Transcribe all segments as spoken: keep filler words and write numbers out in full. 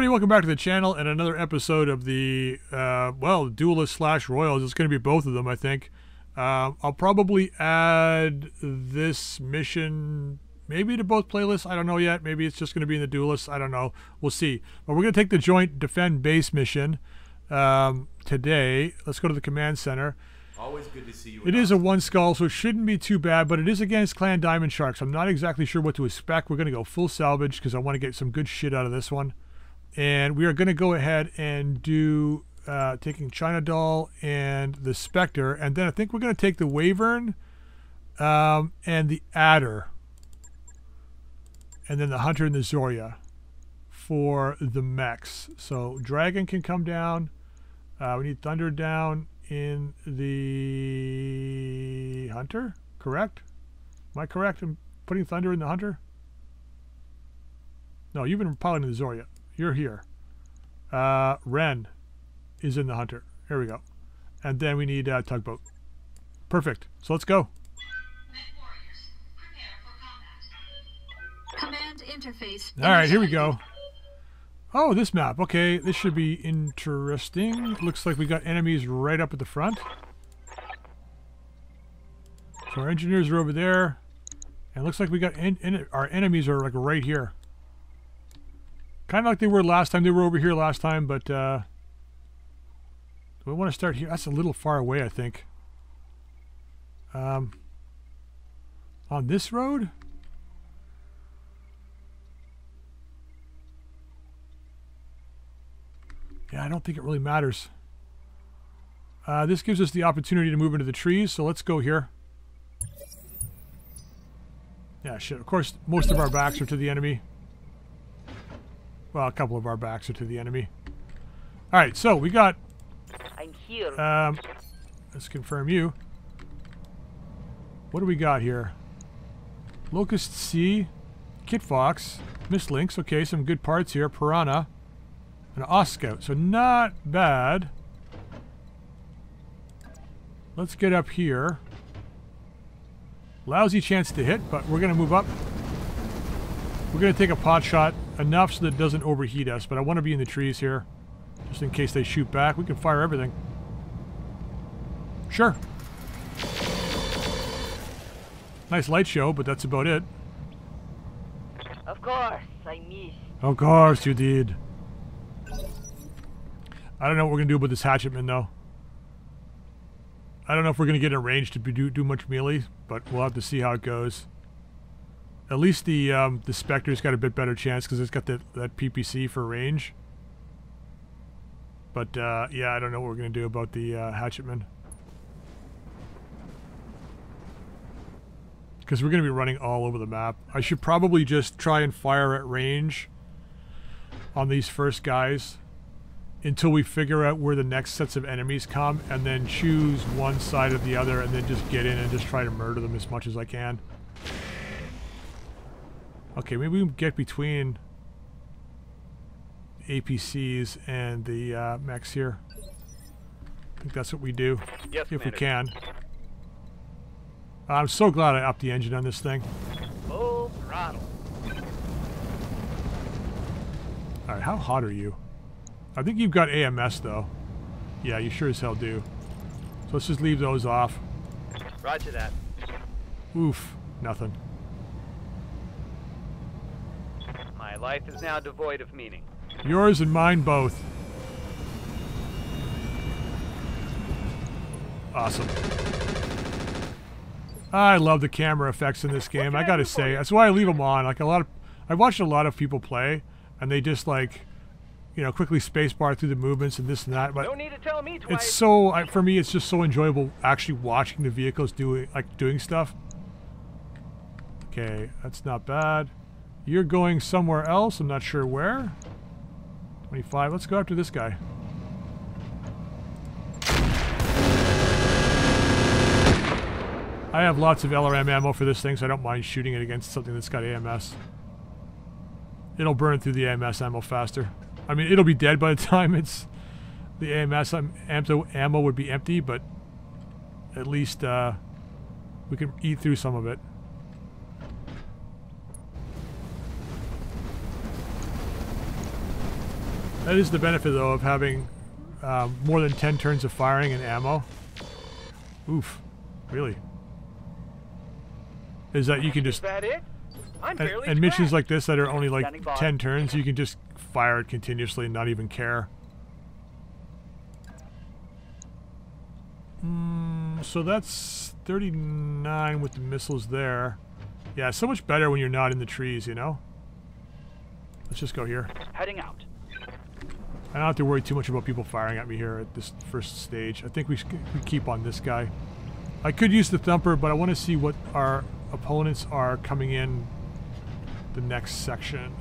everybody, welcome back to the channel and another episode of the, uh, well, Duelist slash Royals. It's going to be both of them, I think. Uh, I'll probably add this mission maybe to both playlists. I don't know yet. Maybe it's just going to be in the Duelist. I don't know. We'll see. But we're going to take the joint defend base mission um, today. Let's go to the command center. Always good to see you. It is a one skull, so it shouldn't be too bad, but it is against Clan Diamond Sharks. I'm not exactly sure what to expect. We're going to go full salvage because I want to get some good shit out of this one. And we are going to go ahead and do uh, taking China Doll and the Spectre. And then I think we're going to take the Wavern um, and the Adder. And then the Hunter and the Zorya for the mechs. So Dragon can come down. Uh, we need Thunder down in the Hunter, correct? Am I correct in putting Thunder in the Hunter? No, you've been piloting the Zorya. You're here. Uh, Ren is in the Hunter. Here we go. And then we need uh, Tugboat. Perfect. So let's go. Mech warriors, prepare for combat. Command interface. All right, here we go. Oh, this map. Okay, this should be interesting. Looks like we got enemies right up at the front. So our engineers are over there. And it looks like we got en en our enemies are like right here. Kind of like they were last time. They were over here last time, but uh, do we want to start here? That's a little far away, I think. Um, on this road? Yeah, I don't think it really matters. Uh, this gives us the opportunity to move into the trees, so let's go here. Yeah, shit. Of course, most of our backs are to the enemy. Well, a couple of our backs are to the enemy. All right, so we got... I'm here. Um, let's confirm you. What do we got here? Locust C, Kitfox, Mist Lynx. Okay, some good parts here. Piranha. An Oscout, so not bad. Let's get up here. Lousy chance to hit, but we're going to move up. We're going to take a pot shot, enough so that it doesn't overheat us, but I want to be in the trees here, just in case they shoot back. We can fire everything. Sure. Nice light show, but that's about it. Of course, I missed. Of course you did. I don't know what we're going to do with this Hatchetman, though. I don't know if we're going to get in range to do, do much melee, but we'll have to see how it goes. At least the um, the Spectre's got a bit better chance because it's got the, that P P C for range. But, uh, yeah, I don't know what we're going to do about the uh, Hatchetman. Because we're going to be running all over the map. I should probably just try and fire at range on these first guys until we figure out where the next sets of enemies come, and then choose one side or the other, and then just get in and just try to murder them as much as I can. Okay, maybe we can get between the A P Cs and the uh, mechs here. I think that's what we do, yes, if we can. I'm so glad I upped the engine on this thing. Full throttle. Alright, how hot are you? I think you've got A M S, though. Yeah, you sure as hell do. So let's just leave those off. Roger that. Oof. Nothing. My life is now devoid of meaning. Yours and mine both. Awesome. I love the camera effects in this game, I gotta say. That's why I leave them on. Like, a lot of... I've watched a lot of people play, and they just, like... you know, quickly spacebar through the movements and this and that, but no need to tell me twice. It's so I, for me, it's just so enjoyable actually watching the vehicles do like doing stuff. Okay, that's not bad. You're going somewhere else. I'm not sure where. twenty-five. Let's go after this guy. I have lots of L R M ammo for this thing, so I don't mind shooting it against something that's got A M S. It'll burn through the A M S ammo faster. I mean, it'll be dead by the time it's the A M S ammo would be empty, but at least uh, we can eat through some of it. That is the benefit, though, of having uh, more than ten turns of firing and ammo. Oof. Really. Is that you can just... Is that it? I'm and, barely and missions like this that are only like ten turns, you can just fire it continuously and not even care. Mm, so that's thirty-nine with the missiles there. Yeah, so much better when you're not in the trees, you know? Let's just go here. Heading out. I don't have to worry too much about people firing at me here at this first stage. I think we should we keep on this guy. I could use the thumper, but I want to see what our opponents are coming in the next section.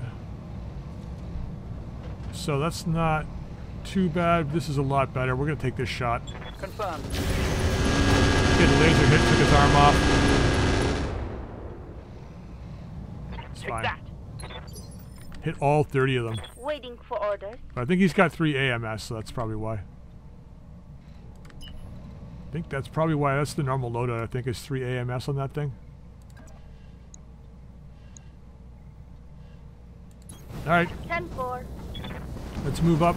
So that's not too bad. This is a lot better. We're going to take this shot. Confirmed. Get a laser hit, took his arm off. It's fine. That. Hit all thirty of them. Waiting for orders. I think he's got three A M S, so that's probably why. I think that's probably why. That's the normal loadout, I think, is three A M S on that thing. Alright. ten four. Let's move up.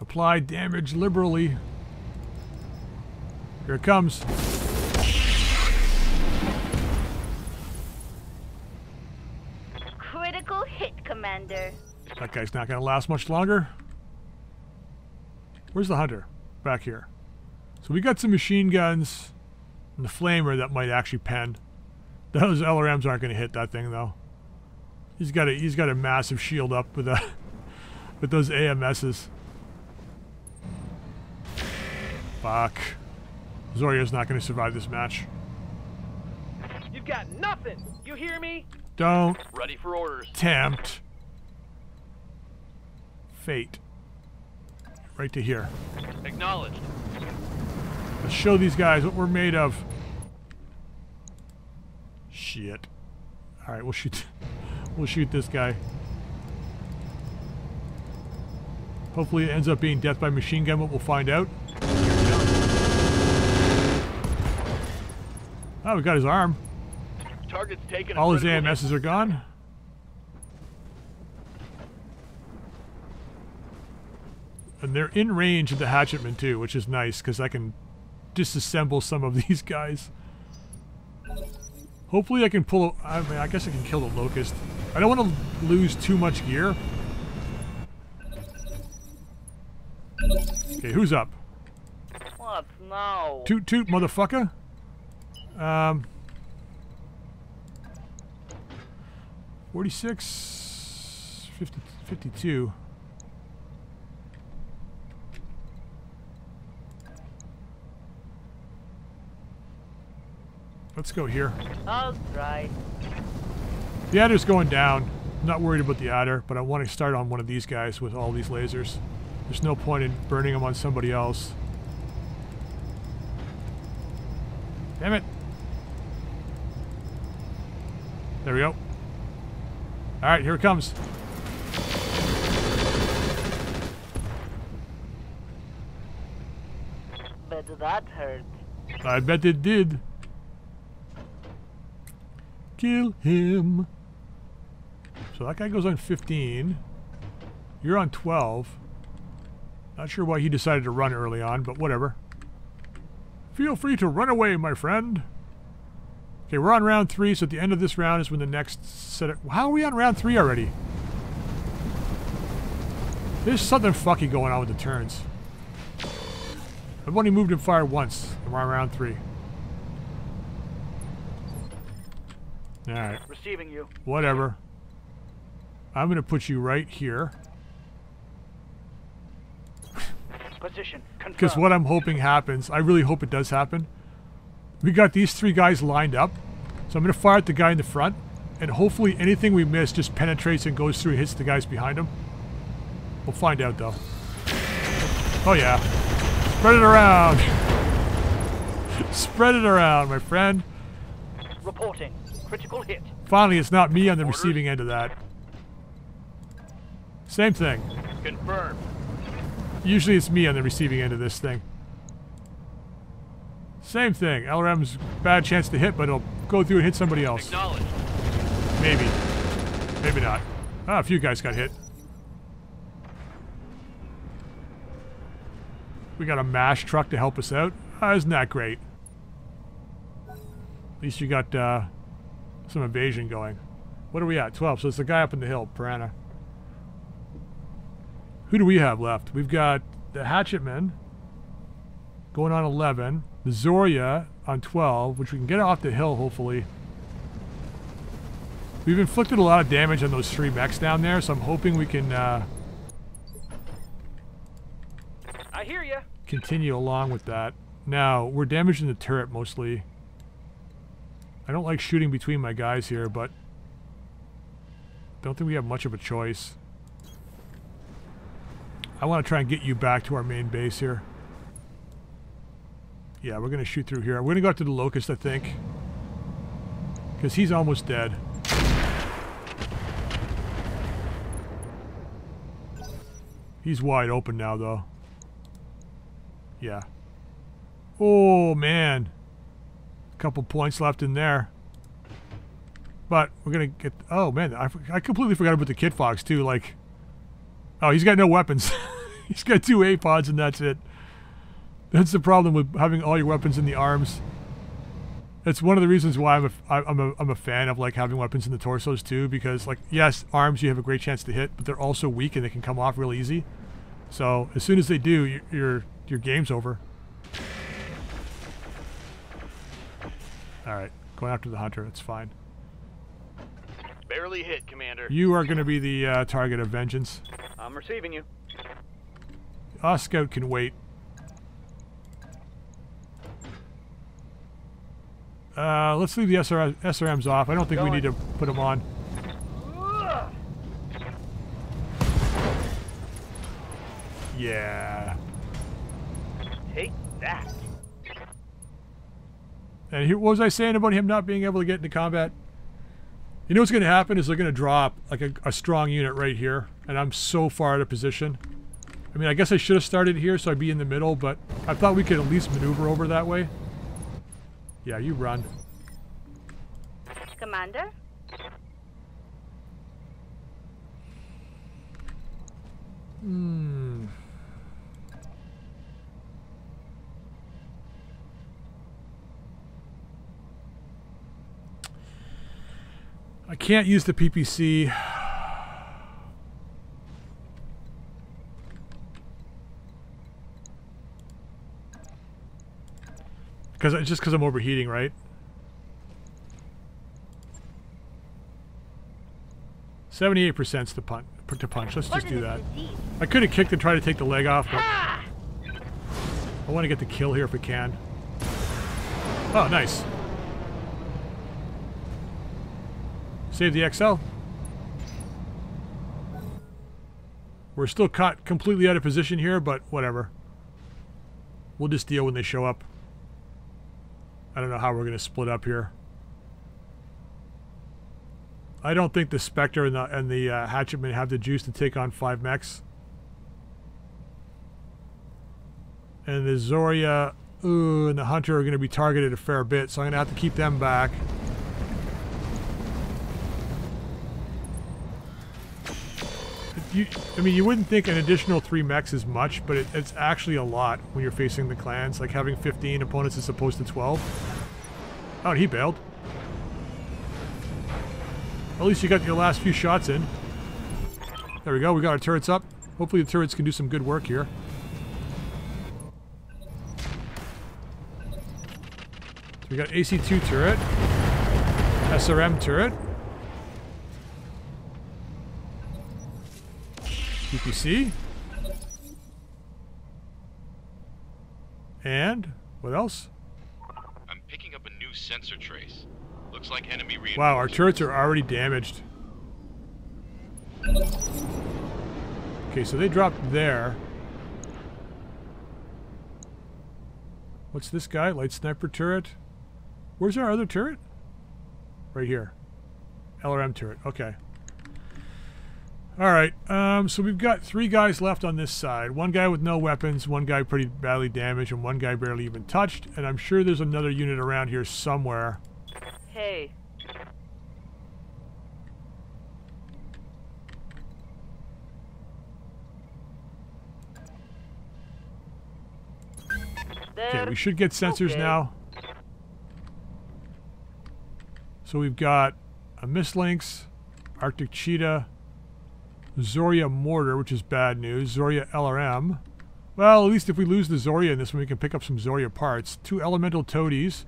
Apply damage liberally. Here it comes. Critical hit, Commander. That guy's not going to last much longer. Where's the Hunter? Back here. So we got some machine guns and the flamer that might actually pen. Those L R Ms aren't going to hit that thing, though. He's got a he's got a massive shield up with a with those A M Ss. Fuck. Zorya's not going to survive this match. You've got nothing. You hear me? Don't. Ready for orders. Tempt. Fate. Right to here. Acknowledged. Let's show these guys what we're made of. Shit. All right, we'll shoot. We'll shoot this guy. Hopefully, it ends up being death by machine gun, but we'll find out. Oh, we got his arm. Target's taken. All his A M Ss are gone. And they're in range of the Hatchetman too, which is nice because I can disassemble some of these guys. Hopefully I can pull... I mean, I guess I can kill the Locust. I don't want to lose too much gear. Okay, who's up? What now? Toot toot, motherfucker. Um, forty-six, fifty, fifty-two. Let's go here. All right. The Adder's going down. I'm not worried about the Adder, but I want to start on one of these guys with all these lasers. There's no point in burning them on somebody else. Damn it. There we go. All right, here it comes. Bet that hurt. I bet it did. Kill him. So that guy goes on fifteen. You're on twelve. Not sure why he decided to run early on, but whatever. Feel free to run away, my friend. Okay, we're on round three, so at the end of this round is when the next set of... How are we on round three already? There's something fucky going on with the turns. I've only moved and fired once, and we're on round three. Alright. Receiving you. Whatever. I'm gonna put you right here. Position. Because what I'm hoping happens, I really hope it does happen. We got these three guys lined up. So I'm gonna fire at the guy in the front, and hopefully anything we miss just penetrates and goes through and hits the guys behind him. We'll find out though. Oh yeah. Spread it around. Spread it around, my friend. Reporting. Critical hit. Finally, it's not me on the Orders. Receiving end of that. Same thing. Confirmed. Usually it's me on the receiving end of this thing. Same thing. L R M's bad chance to hit, but it'll go through and hit somebody else. Maybe. Maybe not. Ah, a few guys got hit. We got a mash truck to help us out. Ah, isn't that great? At least you got uh, some evasion going. What are we at? twelve. So it's the guy up in the hill, Piranha. Who do we have left? We've got the Hatchetman going on eleven. The Zorya on twelve, which we can get off the hill, hopefully. We've inflicted a lot of damage on those three mechs down there, so I'm hoping we can uh, I hear ya. Continue along with that. Now, we're damaging the turret mostly. I don't like shooting between my guys here, but don't think we have much of a choice. I want to try and get you back to our main base here. Yeah, we're going to shoot through here. We're going to go up to the Locust, I think, because he's almost dead. He's wide open now, though. Yeah. Oh, man. A couple points left in there. But we're going to get... Oh, man. I, I completely forgot about the Kitfox, too. Like... Oh, he's got no weapons. He's got two A pods and that's it. That's the problem with having all your weapons in the arms. That's one of the reasons why I'm a, I'm a, I'm a fan of like having weapons in the torsos too, because like, yes, arms you have a great chance to hit, but they're also weak and they can come off real easy. So as soon as they do, your, your, your game's over. All right, going after the Hunter, that's fine. Barely hit, Commander. You are going to be the uh, target of vengeance. I'm receiving you. Oscout can wait. Uh, let's leave the S R Ms off. I don't think Going. we need to put them on. Yeah. Take that. And here, what was I saying about him not being able to get into combat? You know what's going to happen is they're going to drop like a, a strong unit right here, and I'm so far out of position. I mean, I guess I should have started here so I'd be in the middle, but I thought we could at least maneuver over that way. Yeah, you run. Commander? Hmm. I can't use the P P C. Because just because I'm overheating, right? seventy-eight percent's the punch. To punch. Let's just do that. I could have kicked and tried to take the leg off, but I want to get the kill here if we can. Oh, nice. Save the X L. We're still caught completely out of position here, but whatever. We'll just deal when they show up. I don't know how we're going to split up here. I don't think the Spectre and the, and the uh, Hatchetman have the juice to take on five mechs. And the Zorya ooh, and the Hunter are going to be targeted a fair bit, so I'm going to have to keep them back. You, I mean, you wouldn't think an additional three mechs is much, but it, it's actually a lot when you're facing the clans. Like having fifteen opponents as opposed to twelve. Oh, and he bailed. At least you got your last few shots in. There we go. We got our turrets up. Hopefully the turrets can do some good work here. So we got A C two turret, S R M turret. P P C. And what else? I'm picking up a new sensor trace. Looks like enemy reinforcements. Wow, our turrets are already damaged. Okay, so they dropped there. What's this guy? Light sniper turret. Where's our other turret? Right here. L R M turret. Okay. Alright, um, so we've got three guys left on this side. One guy with no weapons, one guy pretty badly damaged, and one guy barely even touched. And I'm sure there's another unit around here somewhere. Hey. Okay, we should get sensors okay. now. So we've got a Mist Lynx, Arctic Cheetah, Zorya Mortar, which is bad news, Zorya L R M. Well, at least if we lose the Zorya in this one, we can pick up some Zorya parts. Two Elemental Toadies,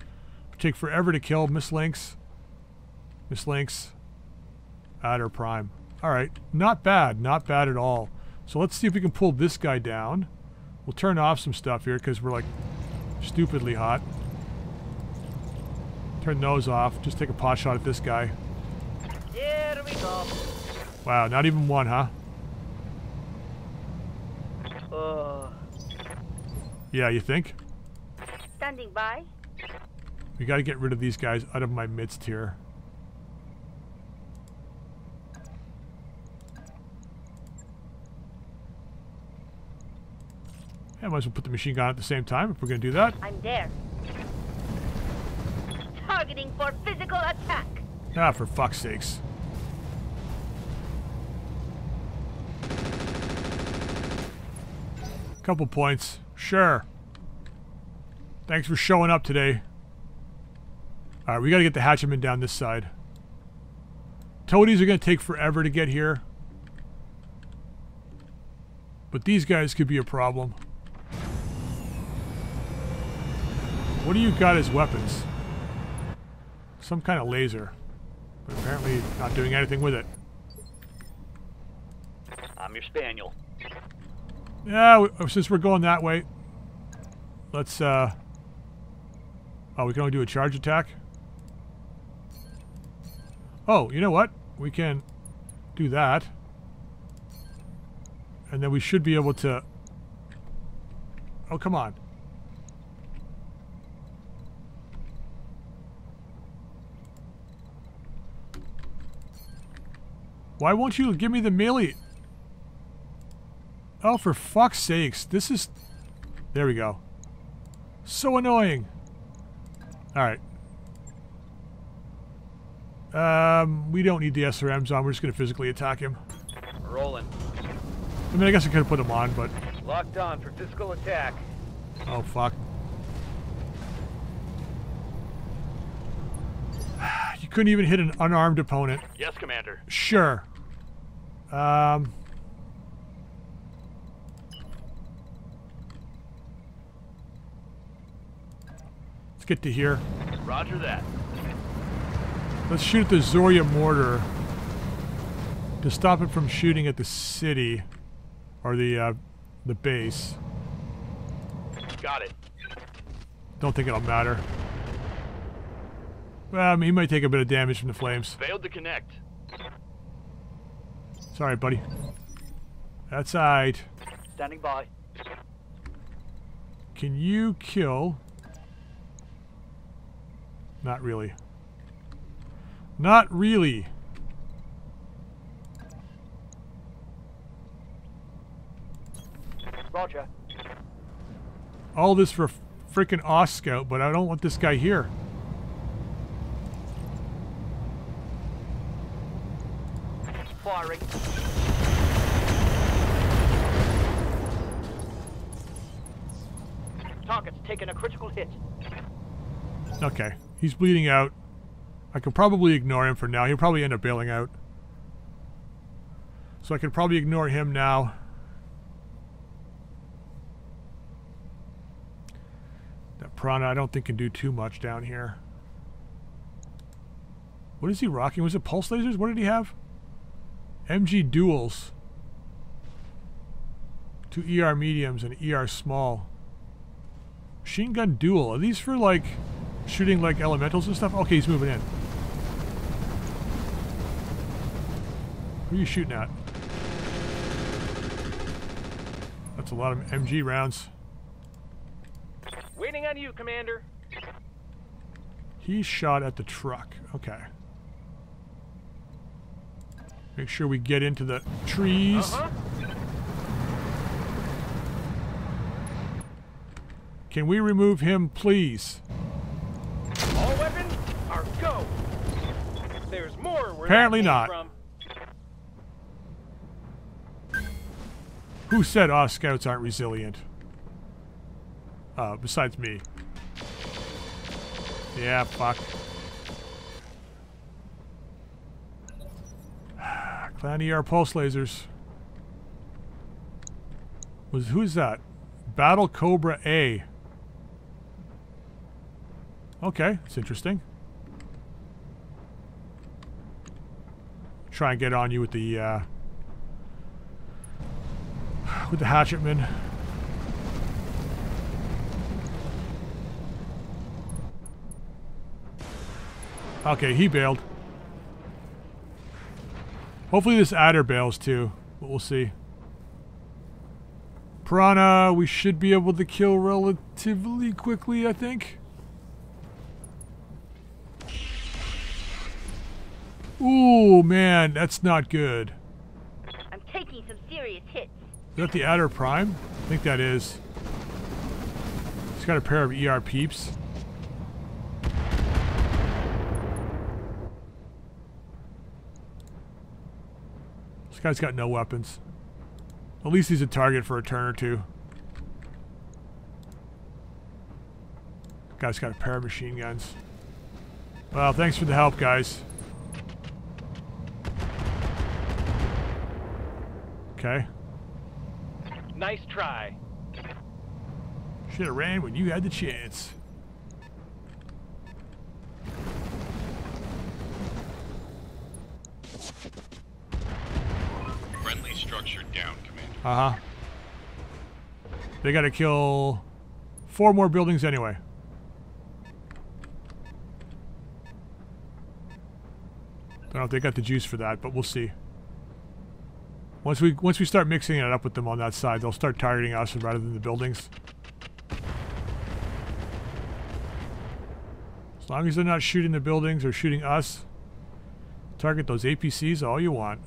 which take forever to kill, Mist Lynx, Mist Lynx, Adder Prime. Alright, not bad, not bad at all. So let's see if we can pull this guy down. We'll turn off some stuff here because we're like stupidly hot. Turn those off. Just take a pot shot at this guy. Here we go. Wow, not even one, huh? Uh. Yeah, you think? Standing by. We got to get rid of these guys out of my midst here. I might as well put the machine gun at the same time if we're going to do that. I'm there. Targeting for physical attack. Ah, for fuck's sakes. Couple points. Sure. Thanks for showing up today. Alright, we got to get the Hatchetman down this side. Toadies are going to take forever to get here. But these guys could be a problem. What do you got as weapons? Some kind of laser. But apparently not doing anything with it. I'm your spaniel. Yeah, since we're going that way, let's, uh... oh, we can only do a charge attack? Oh, you know what? We can do that. And then we should be able to... oh, come on. Why won't you give me the melee? Oh, for fuck's sakes. This is... there we go. So annoying. Alright. Um, we don't need the S R Ms on. We're just going to physically attack him. Rolling. I mean, I guess I could have put him on, but... locked on for physical attack. Oh, fuck. You couldn't even hit an unarmed opponent. Yes, Commander. Sure. Um... Get to here. Roger that. Let's shoot at the Zorya mortar to stop it from shooting at the city or the uh, the base. Got it. Don't think it'll matter. Well, I mean, he might take a bit of damage from the flames. Failed to connect. Sorry, buddy. That's alright. Standing by. Can you kill? Not really. Not really. Roger. All this for freaking Oscout, but I don't want this guy here. Firing. Target's taken a critical hit. Okay. He's bleeding out. I can probably ignore him for now. He'll probably end up bailing out. So I can probably ignore him now. That Piranha I don't think can do too much down here. What is he rocking? Was it pulse lasers? What did he have? M G duels. Two E R mediums and E R small. Machine gun duel. Are these for like... shooting like elementals and stuff? Okay, he's moving in. Who are you shooting at? That's a lot of M G rounds. Waiting on you, Commander. He shot at the truck. Okay. Make sure we get into the trees. Uh-huh. Can we remove him, please? Go. There's more where apparently not. From. Who said Oscouts aren't resilient? uh, besides me. Yeah, fuck. Clan E R pulse lasers. Was who's that? Battle Cobra A. Okay, it's interesting. Try and get on you with the uh, with the Hatchetman. Okay, he bailed. Hopefully this Adder bails too, but we'll see. Piranha, we should be able to kill relatively quickly, I think. Ooh, man, that's not good. I'm taking some serious hits. Is that the Adder Prime? I think that is. It's got a pair of E R peeps. This guy's got no weapons. At least he's a target for a turn or two. Guy's got a pair of machine guns. Well, thanks for the help, guys. Okay. Nice try. Should have ran when you had the chance. Friendly structure down, Commander. Uh-huh. They gotta kill four more buildings anyway. Don't know if they got the juice for that, but we'll see. Once we once we start mixing it up with them on that side, they'll start targeting us rather than the buildings. As long as they're not shooting the buildings or shooting us, target those A P Cs all you want.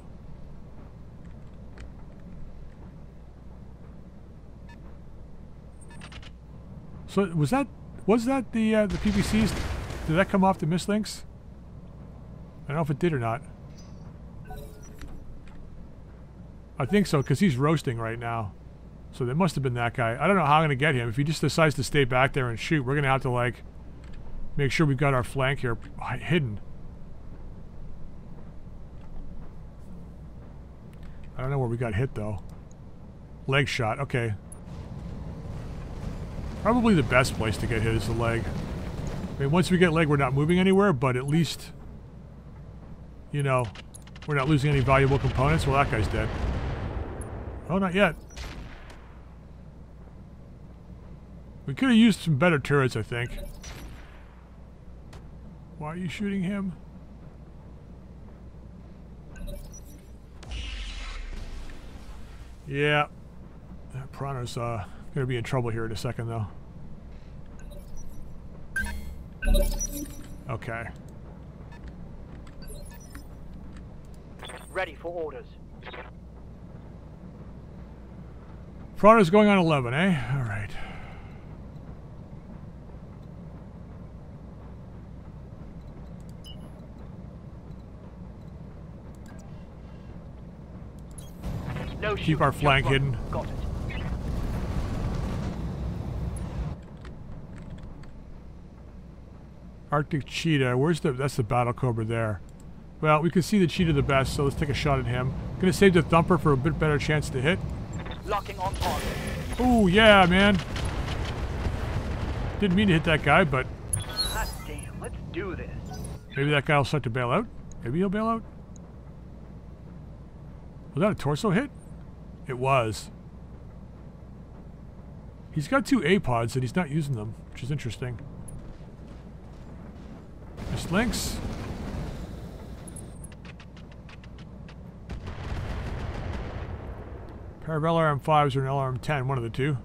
So was that was that the uh, the P P Cs? Did that come off the Mist Lynx? I don't know if it did or not. I think so, because he's roasting right now. So there must have been that guy. I don't know how I'm going to get him. If he just decides to stay back there and shoot, we're going to have to, like, make sure we've got our flank here hidden. I don't know where we got hit, though. Leg shot. Okay. Probably the best place to get hit is the leg. I mean, once we get leg, we're not moving anywhere, but at least, you know, we're not losing any valuable components. Well, that guy's dead. Oh, not yet. We could have used some better turrets, I think. Why are you shooting him? Yeah. That Piranha's uh, going to be in trouble here in a second, though. Okay. Ready for orders. Piranha's going on eleven, eh? All right. No Keep shoot. our flank Just hidden. Got it. Arctic Cheetah. Where's the? That's the Battle Cobra there. Well, we can see the Cheetah the best, so let's take a shot at him. Gonna save the Thumper for a bit better chance to hit. Locking on target. Ooh, yeah, man. Didn't mean to hit that guy, but... God damn, let's do this. Maybe that guy will start to bail out. Maybe he'll bail out. Was that a torso hit? It was. He's got two A-pods and he's not using them, which is interesting. Mist Lynx. Pair of L R M fives or an L R M ten, one of the two.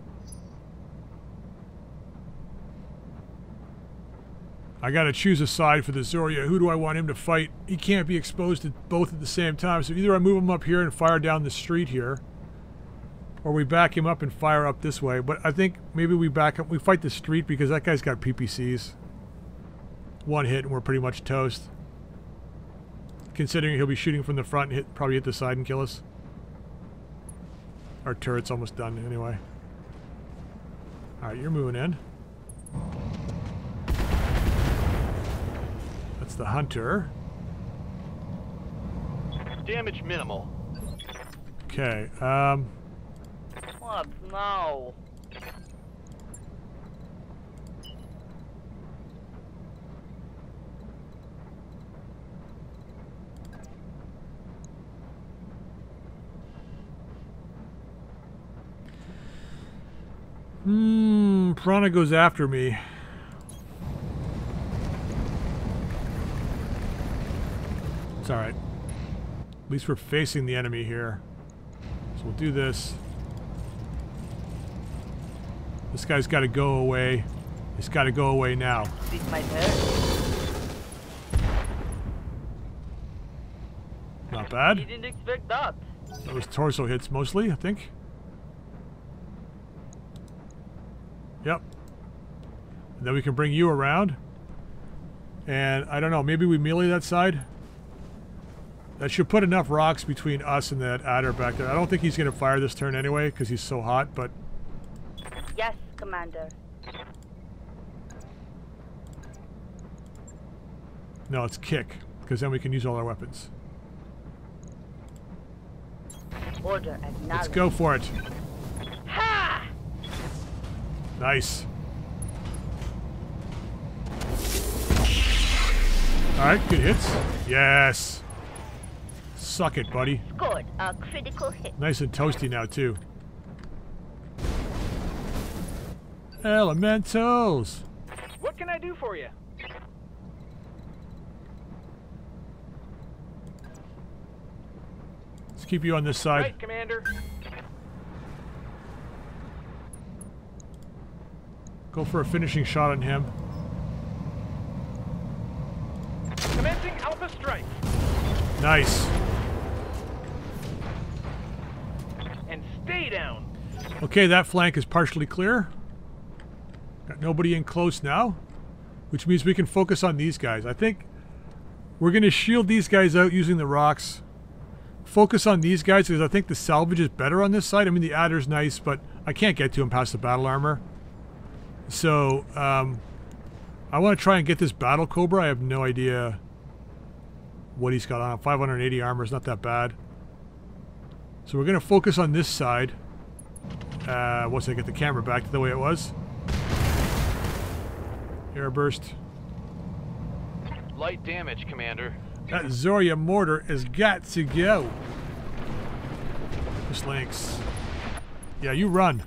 I gotta choose a side for the Zorya. Who do I want him to fight? He can't be exposed to both at the same time, so either I move him up here and fire down the street here, or we back him up and fire up this way. But I think maybe we back up, we fight the street because that guy's got P P Cs. One hit and we're pretty much toast. Considering he'll be shooting from the front and hit, probably hit the side and kill us. Our turret's almost done anyway. Alright, you're moving in. That's the Hunter. Damage minimal. Okay, um... What? No. Hmm, Piranha goes after me. It's alright. At least we're facing the enemy here. So we'll do this. This guy's got to go away. He's got to go away now. Beat my head. Not bad. He didn't expect that. That was torso hits mostly, I think. Yep. And then we can bring you around. And I don't know, maybe we melee that side. That should put enough rocks between us and that adder back there. I don't think he's going to fire this turn anyway because he's so hot, but... Yes, Commander. No, it's kick, because then we can use all our weapons. Order acknowledged. Let's go for it. Ha! Nice. Alright, good hits. Yes! Suck it, buddy. Scored a critical hit. Nice and toasty now, too. Elementals! What can I do for you? Let's keep you on this side. Right, Commander. Go for a finishing shot on him. Commencing Alpha Strike. Nice. And stay down. Okay, that flank is partially clear. Got nobody in close now, which means we can focus on these guys. I think we're going to shield these guys out using the rocks. Focus on these guys because I think the salvage is better on this side. I mean, the adder's nice, but I can't get to him past the battle armor. So, um, I want to try and get this Battle Cobra. I have no idea what he's got on. five hundred eighty armor is not that bad. So we're going to focus on this side. Uh, once I get the camera back to the way it was. Airburst. Light damage, Commander. That Zorya mortar has got to go. Mist Lynx. Yeah, you run.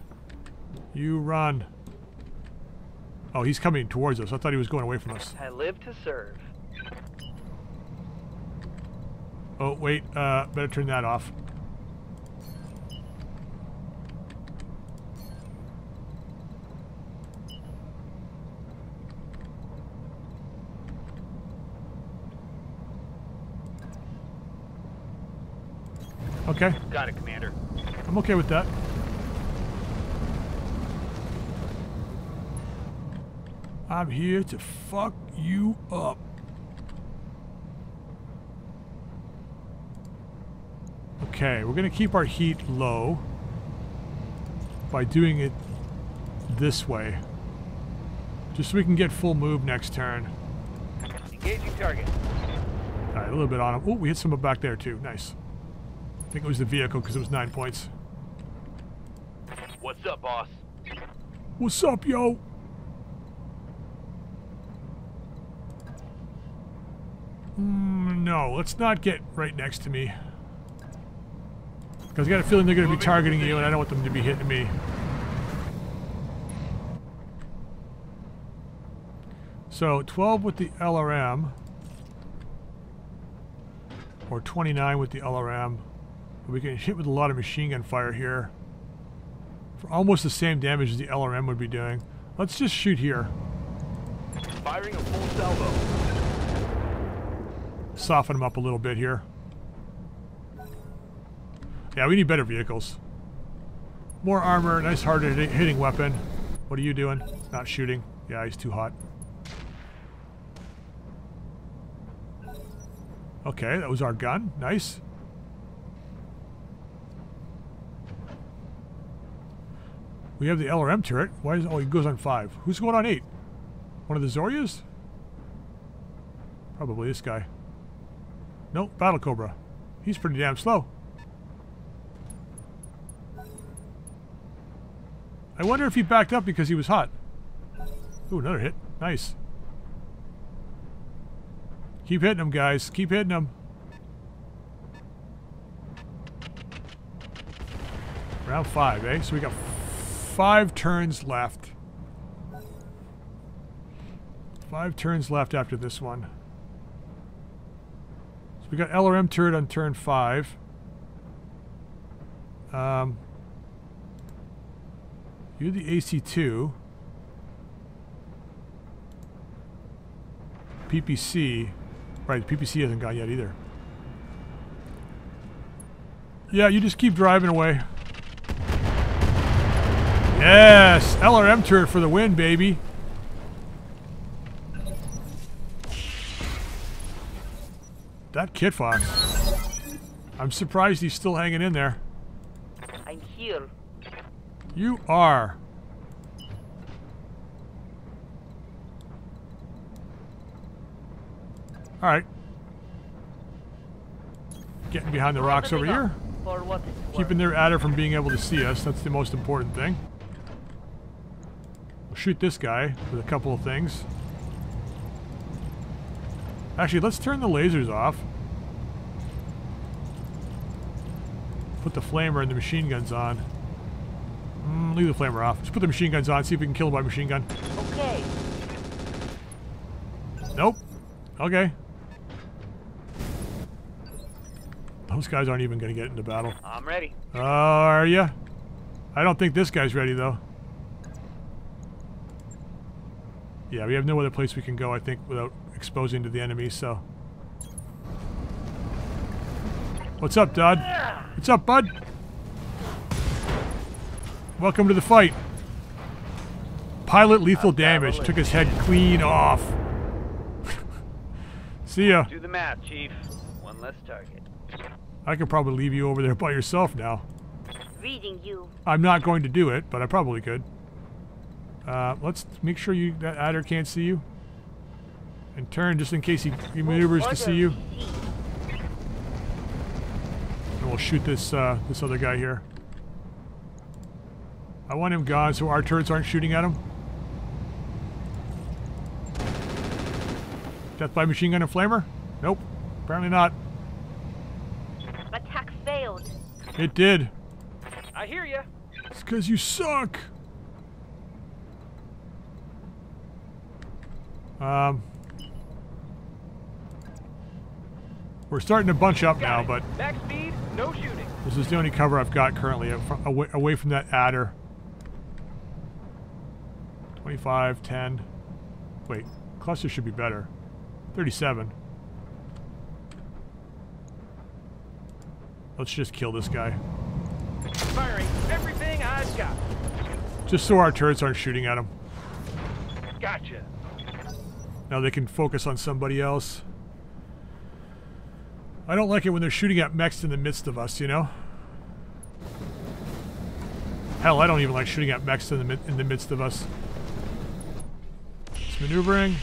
You run. Oh, he's coming towards us. I thought he was going away from us. I live to serve. Oh, wait. Uh, better turn that off. Okay. Got it, Commander. I'm okay with that. I'm here to fuck you up. Okay, we're going to keep our heat low by doing it this way. Just so we can get full move next turn. Engaging target. Alright, a little bit on him. Oh, we hit someone back there too. Nice. I think it was the vehicle because it was nine points. What's up, boss? What's up, yo? Mm, no, let's not get right next to me. Because I got a feeling they're going to be targeting you, and I don't want them to be hitting me. So, twelve with the L R M. Or twenty-nine with the L R M. We can hit with a lot of machine gun fire here for almost the same damage as the L R M would be doing. Let's just shoot here. Firing a full salvo. Soften them up a little bit here. Yeah, we need better vehicles. More armor, nice hard hitting weapon. What are you doing? Not shooting. Yeah, he's too hot. Okay, that was our gun. Nice. We have the L R M turret. Why is... Oh, he goes on five. Who's going on eight? One of the Zoryas? Probably this guy. Nope, Battle Cobra. He's pretty damn slow. I wonder if he backed up because he was hot. Ooh, another hit. Nice. Keep hitting him, guys. Keep hitting him. Round five, eh? So we got five turns left. Five turns left after this one. So we got L R M turret on turn five. Um... You're the A C two. P P C. Right, P P C hasn't gone yet either. Yeah, you just keep driving away. Yes! L R M turret for the win, baby! That Kitfox. I'm surprised he's still hanging in there. I'm here. You are. All right. Getting behind the rocks over here. Keeping their adder from being able to see us. That's the most important thing. We'll shoot this guy with a couple of things. Actually, let's turn the lasers off. Put the flamer and the machine guns on. Mm, leave the flamer off. Let's put the machine guns on, see if we can kill him by machine gun. Okay. Nope. Okay. Those guys aren't even going to get into battle. I'm ready. Uh, are ya? I don't think this guy's ready, though. Yeah, we have no other place we can go, I think, without exposing to the enemy, so... What's up, Dud? What's up, bud? Welcome to the fight. Pilot lethal damage. Took his head clean off. See ya. Do the math, Chief. One less target. I could probably leave you over there by yourself now. Reading you. I'm not going to do it, but I probably could. Uh, let's make sure you that adder can't see you. And turn just in case he, he maneuvers to see you. And we'll shoot this uh, this other guy here. I want him gone so our turrets aren't shooting at him. Death by machine gun and flamer? Nope. Apparently not. Attack failed. It did. I hear ya. It's because you suck. Um. We're starting to bunch up now, but back speed, no shooting. This is the only cover I've got currently away, away from that adder. twenty-five, ten, wait, cluster should be better, thirty-seven. Let's just kill this guy. Firing everything I've got. Just so our turrets aren't shooting at him. Gotcha. Now they can focus on somebody else. I don't like it when they're shooting at mechs in the midst of us, you know? Hell, I don't even like shooting at mechs in the, mi in the midst of us. Maneuvering.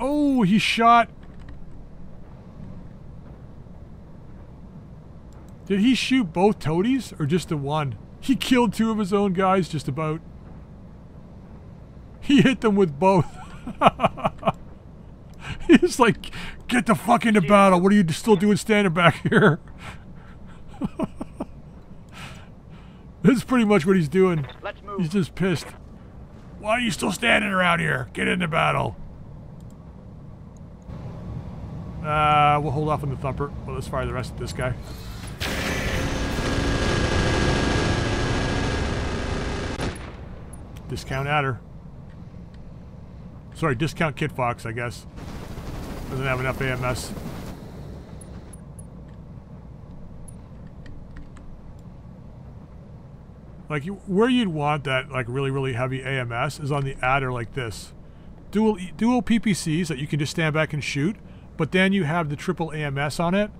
Oh, he shot. Did he shoot both toadies or just the one? He killed two of his own guys just about. He hit them with both. He's like, get the fuck into battle. What are you still doing standing back here? That's pretty much what he's doing. Let's move. He's just pissed. Why are you still standing around here? Get into battle. Uh, we'll hold off on the thumper. Well, let's fire the rest of this guy. Discount Adder. Sorry, discount Kitfox, I guess. Doesn't have enough A M S. Like, you, where you'd want that, like, really, really heavy A M S is on the adder like this. Dual, dual P P Cs that you can just stand back and shoot, but then you have the triple A M S on it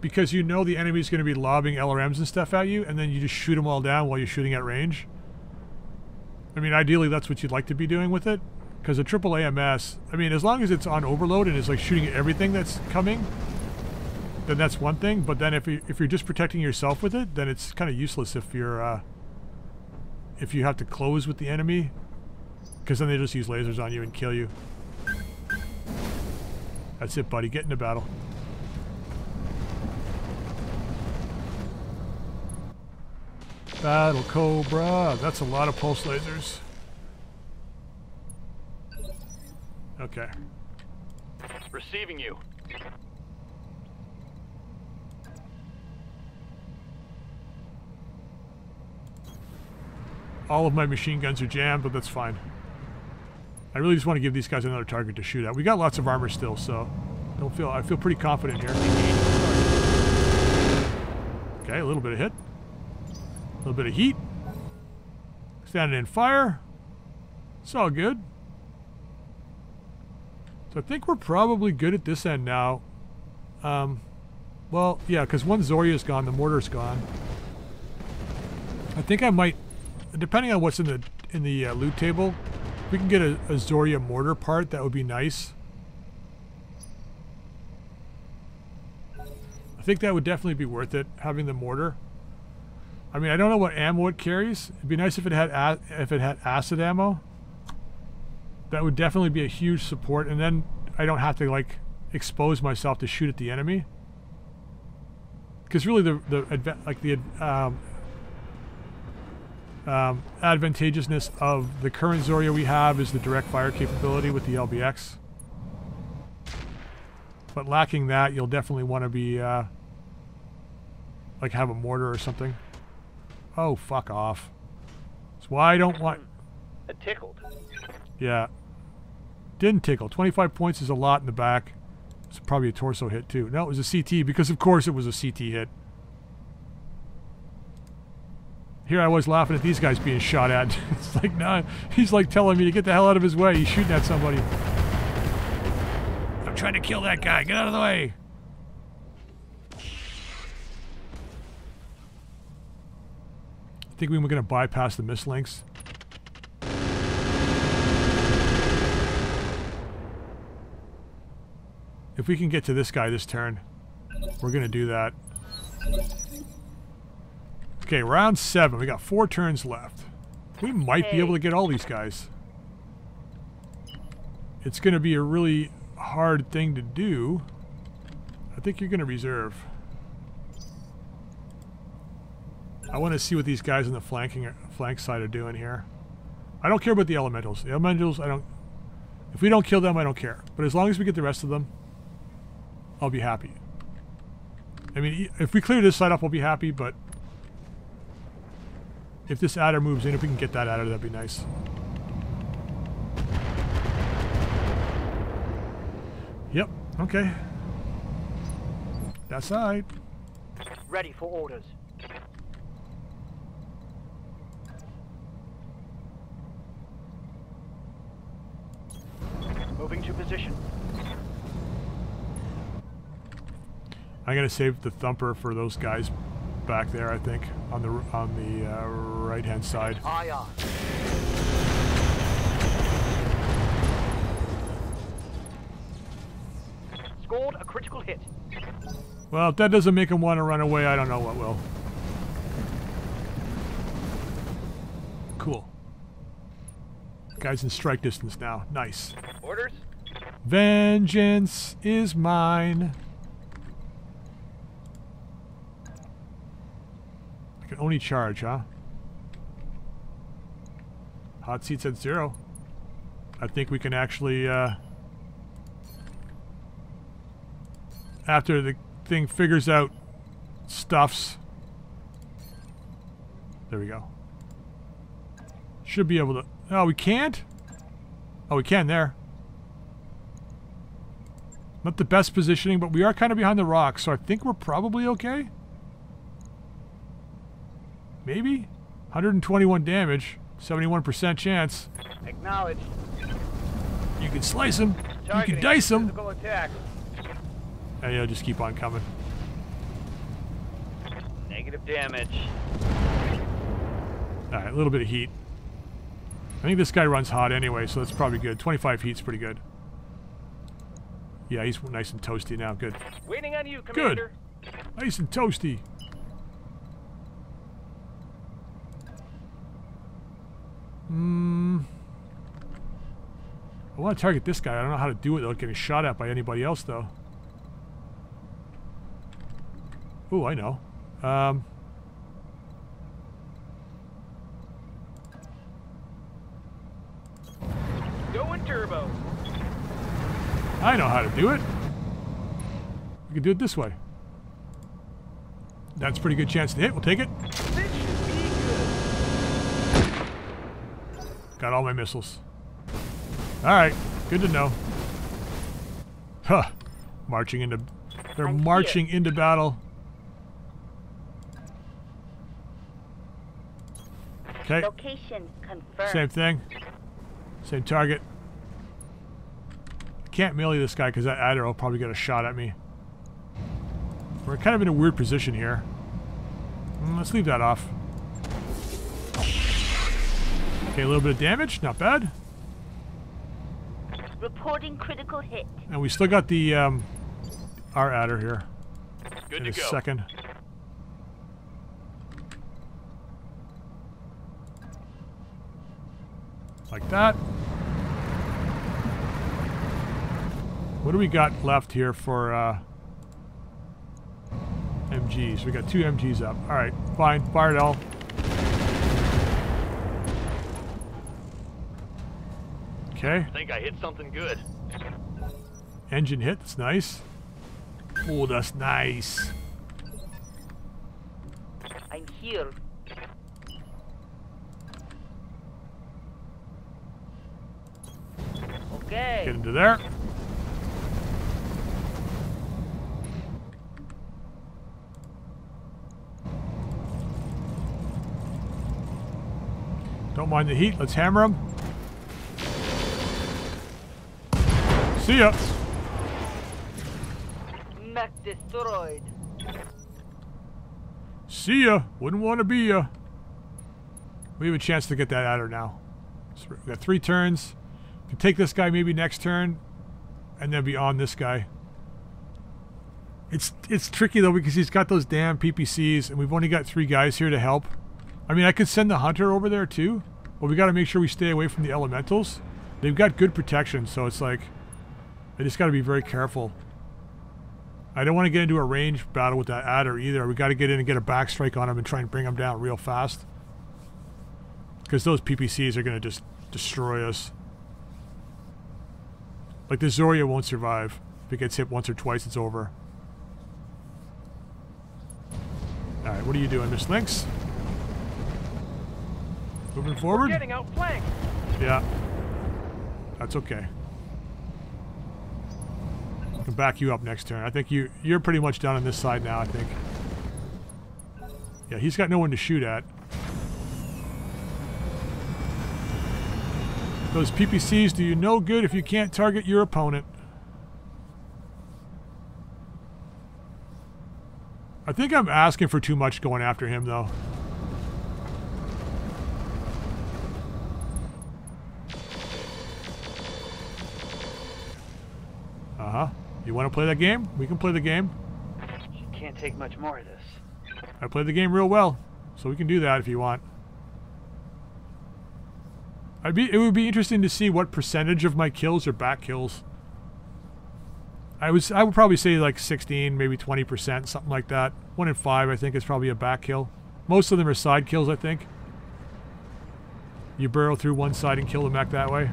because you know the enemy's going to be lobbing L R Ms and stuff at you, and then you just shoot them all down while you're shooting at range. I mean, ideally that's what you'd like to be doing with it, because a triple A M S, I mean, as long as it's on overload and it's like shooting at everything that's coming, then that's one thing. But then if you, if you're just protecting yourself with it, then it's kind of useless if you're uh, if you have to close with the enemy, because then they just use lasers on you and kill you. That's it, buddy. Get into battle. Battle Cobra. That's a lot of pulse lasers. Okay. Receiving you. All of my machine guns are jammed, but that's fine. I really just want to give these guys another target to shoot at. We got lots of armor still, so don't feel I feel pretty confident here. Okay, a little bit of hit. A little bit of heat. Standing in fire. It's all good. So I think we're probably good at this end now. Um, well, yeah, because one Zorya's gone, the mortar's gone. I think I might, depending on what's in the in the uh, loot table, if we can get a, a Zorya mortar part, that would be nice. I think that would definitely be worth it, having the mortar. I mean, I don't know what ammo it carries. It'd be nice if it had a if it had acid ammo. That would definitely be a huge support, and then I don't have to like expose myself to shoot at the enemy. Because really, the the like the um, um, advantageousness of the current Zorya we have is the direct fire capability with the L B X. But lacking that, you'll definitely want to be uh, like have a mortar or something. Oh, fuck off. That's why I don't want... A tickled. Yeah. Didn't tickle. twenty-five points is a lot in the back. It's probably a torso hit, too. No, it was a C T, because of course it was a C T hit. Here I was laughing at these guys being shot at. It's like, nah, he's like telling me to get the hell out of his way. He's shooting at somebody. I'm trying to kill that guy. Get out of the way. I think we were going to bypass the Mist Lynx. If we can get to this guy this turn, we're going to do that. Okay, round seven. We got four turns left. We might hey. be able to get all these guys. It's going to be a really hard thing to do. I think you're going to reserve. I want to see what these guys on the flanking flank side are doing here. I don't care about the elementals. The elementals, I don't... If we don't kill them, I don't care. But as long as we get the rest of them, I'll be happy. I mean, if we clear this side up, I'll be happy, but... If this adder moves in, if we can get that adder, that'd be nice. Yep, okay. That side. Ready for orders. Moving to position. I'm gonna save the thumper for those guys back there. I think on the on the uh, right-hand side. Aye, aye. Scored a critical hit. Well, if that doesn't make him want to run away, I don't know what will. Cool. Guys in strike distance now. Nice. Orders. Vengeance is mine. I can only charge, huh? Hot seats at zero. I think we can actually, uh... after the thing figures out stuffs. There we go. Should be able to... Oh, we can't? Oh, we can there. Not the best positioning, but we are kind of behind the rock, so I think we're probably okay. Maybe? one hundred twenty-one damage. seventy-one percent chance. Acknowledged. You can slice him. Targeting. You can dice him. And you'll just keep on coming. Negative damage. Alright, a little bit of heat. I think this guy runs hot anyway, so that's probably good. twenty-five heat's pretty good. Yeah, he's nice and toasty now. Good. Waiting on you, Commander. Good. Nice and toasty. Hmm. I want to target this guy. I don't know how to do it without getting shot at by anybody else, though. Ooh, I know. Um... Going turbo. I know how to do it. We can do it this way. That's a pretty good chance to hit. We'll take it. This should be good. Got all my missiles. Alright. Good to know. Huh. Marching into... They're I'm marching here. into battle. Okay. Location confirmed. Same thing. Same target. Can't melee this guy because that Adder will probably get a shot at me. We're kind of in a weird position here. Mm, let's leave that off. Okay, a little bit of damage, not bad. Reporting critical hit. And we still got the um, our Adder here. Good in to a go. Second. Like that. What do we got left here for uh, M Gs? We got two M Gs up. All right, fine. Fire it all. Okay. I think I hit something good. Engine hit. That's nice. Oh, that's nice. I'm here. Okay. Get into there. Don't mind the heat. Let's hammer him. See ya. Mech destroyed. See ya. Wouldn't want to be ya. We have a chance to get that Adder now. So we've got three turns. We can take this guy maybe next turn, and then be on this guy. It's it's tricky though because he's got those damn P P Cs, and we've only got three guys here to help. I mean, I could send the Hunter over there too, but we got to make sure we stay away from the Elementals. They've got good protection, so it's like, I just got to be very careful. I don't want to get into a ranged battle with that Adder either. We got to get in and get a back strike on him and try and bring him down real fast. Because those P P Cs are going to just destroy us. Like, the Zorya won't survive. If it gets hit once or twice, it's over. Alright, what are you doing, Mist Lynx? Moving forward? We're getting outflanked. Yeah. That's okay. I can back you up next turn. I think you, you're pretty much done on this side now, I think. Yeah, he's got no one to shoot at. Those P P Cs do you no good if you can't target your opponent. I think I'm asking for too much going after him, though. Uh-huh. You want to play that game? We can play the game. You can't take much more of this. I played the game real well, so we can do that if you want. I'd be, it would be interesting to see what percentage of my kills are back kills. I was, I would probably say like sixteen, maybe twenty percent, something like that. One in five, I think, is probably a back kill. Most of them are side kills, I think. You burrow through one side and kill the mech that way.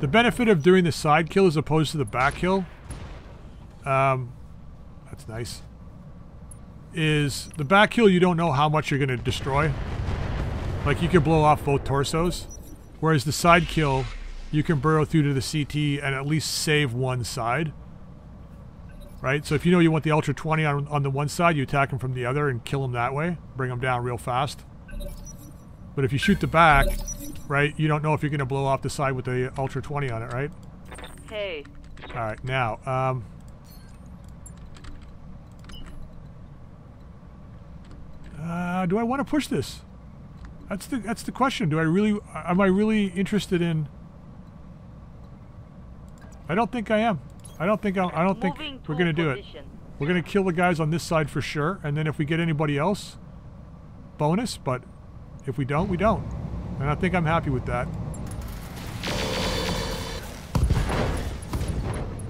The benefit of doing the side kill as opposed to the back kill, um, that's nice, is the back kill you don't know how much you're going to destroy. Like, you can blow off both torsos, whereas the side kill, you can burrow through to the C T and at least save one side. Right? So if you know you want the Ultra twenty on, on the one side, you attack him from the other and kill him that way. Bring him down real fast. But if you shoot the back, right, you don't know if you're going to blow off the side with the Ultra twenty on it, right? Hey. Alright, now, um... Uh, do I want to push this? That's the that's the question. Do I really am I really interested in? I don't think I am. I don't think I'll, I don't think we're gonna do it. We're gonna kill the guys on this side for sure, and then if we get anybody else, bonus. But if we don't, we don't. And I think I'm happy with that.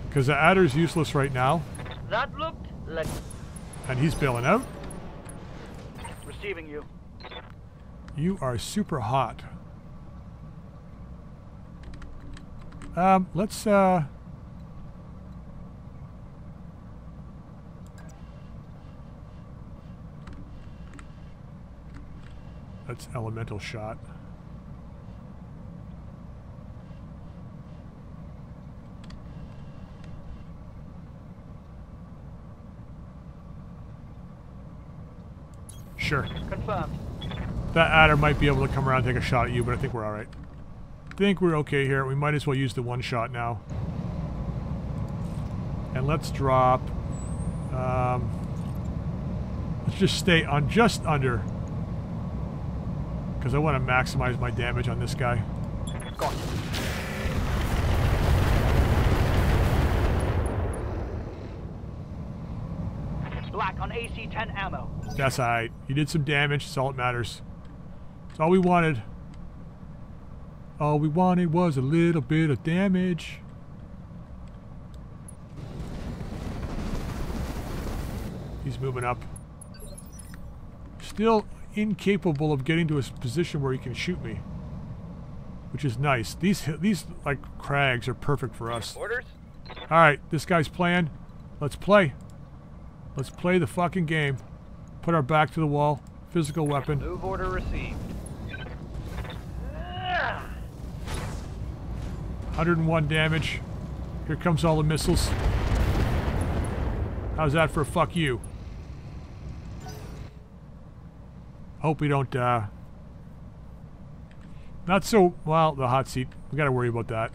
Because the Adder's useless right now. That looked like. And he's bailing out. Receiving you. You are super hot. Um, let's, uh... That's elemental shot. Sure. Confirmed. That Adder might be able to come around and take a shot at you, but I think we're alright. I think we're okay here. We might as well use the one shot now. And let's drop... Um, let's just stay on just under. Because I want to maximize my damage on this guy. Gotcha. Black on A C ten ammo. That's alright. You did some damage. That's all that matters. That's all we wanted. All we wanted was a little bit of damage. He's moving up. Still incapable of getting to a position where he can shoot me, which is nice. These these like crags are perfect for us. Orders. All right, this guy's playing. Let's play. Let's play the fucking game. Put our back to the wall. Physical weapon. Move order received. one oh one damage. Here comes all the missiles. How's that for a fuck you? Hope we don't, uh... Not so... Well, the hot seat. We gotta worry about that.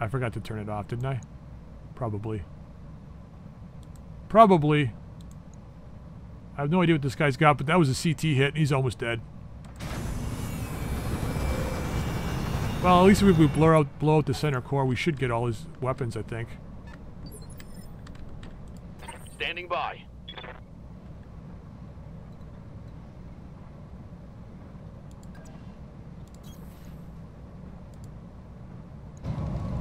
I forgot to turn it off, didn't I? Probably. Probably. I have no idea what this guy's got, but that was a C T hit, and he's almost dead. Well, at least if we blur out, blow out the center core, we should get all his weapons, I think. Standing by.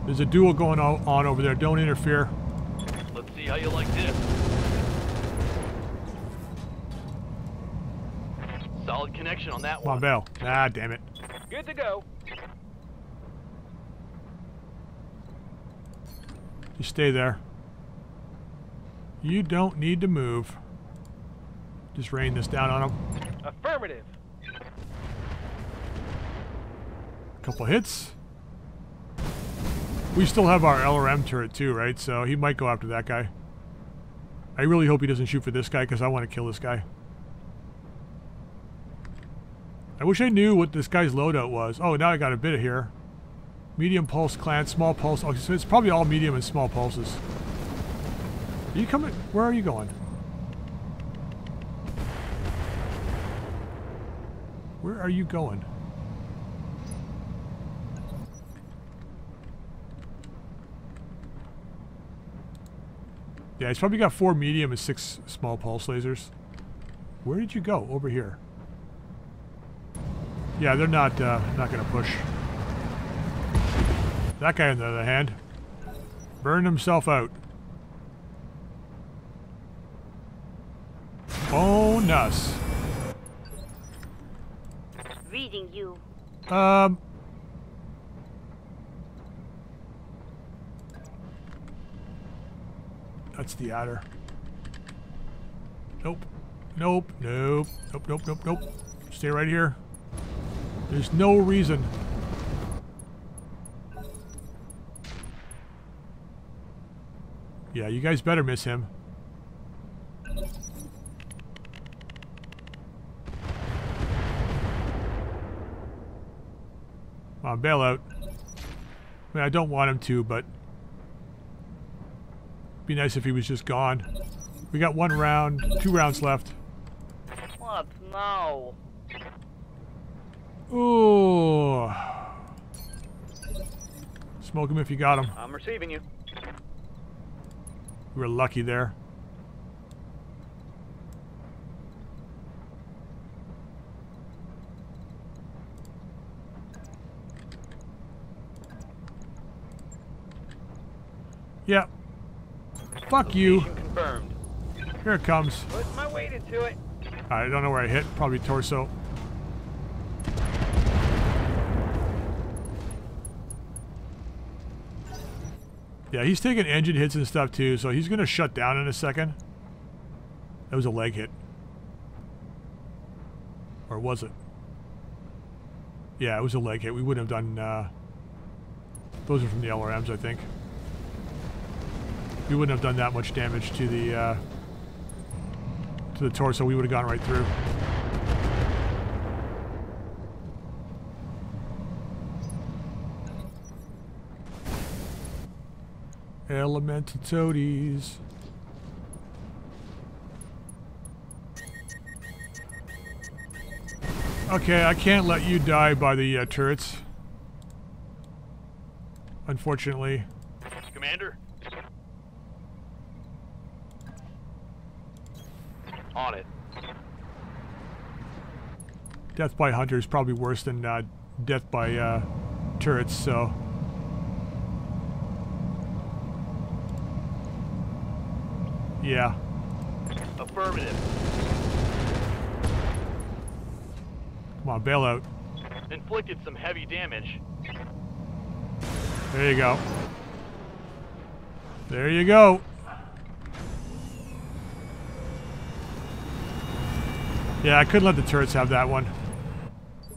There's a duel going on over there. Don't interfere. Let's see how you like this. Solid connection on that one. Come on, Bell. Ah, damn it. Good to go. Just stay there. You don't need to move. Just rain this down on him. Affirmative. Couple hits. We still have our L R M turret too, right? So he might go after that guy. I really hope he doesn't shoot for this guy because I want to kill this guy. I wish I knew what this guy's loadout was. Oh, now I got a bit of here. Medium pulse clan, small pulse. Oh, so it's probably all medium and small pulses. Are you coming? Where are you going? Where are you going? Yeah, he's probably got four medium and six small pulse lasers. Where did you go? Over here. Yeah, they're not uh, not gonna push. That guy, on the other hand, burned himself out. Bonus. Reading you. Um. That's the Adder. Nope. Nope. Nope. Nope. Nope. Nope. Nope. Stay right here. There's no reason. Yeah, you guys better miss him. Come on, bail out. I mean, I don't want him to, but... It'd be nice if he was just gone. We got one round, two rounds left. What now? Ooh. Smoke him if you got him. I'm receiving you. We were lucky there. Yeah. Fuck you. Confirmed. Here it comes. Put my weight into it. I don't know where I hit. Probably torso. Yeah, he's taking engine hits and stuff too, so he's going to shut down in a second. That was a leg hit. Or was it? Yeah, it was a leg hit. We wouldn't have done... Uh, those are from the L R Ms, I think. We wouldn't have done that much damage to the uh, to the torso. We would have gone right through. Elemental toadies. Okay, I can't let you die by the uh, turrets. Unfortunately. Commander. On it. Death by Hunter is probably worse than uh, death by uh, turrets, so... Yeah. Affirmative. Come on, bail out. Inflicted some heavy damage. There you go. There you go. Yeah, I couldn't let the turrets have that one.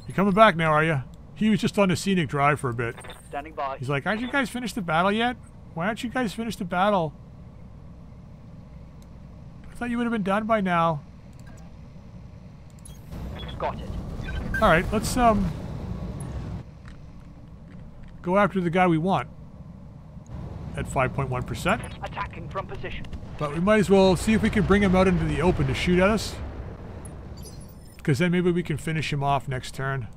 You coming back now, are you? He was just on a scenic drive for a bit. Standing by. He's like, aren't you guys finished the battle yet? Why aren't you guys finished the battle? I thought you would have been done by now. Got it. Alright, let's um go after the guy we want. At five point one percent. Attacking from position. But we might as well see if we can bring him out into the open to shoot at us. Because then maybe we can finish him off next turn.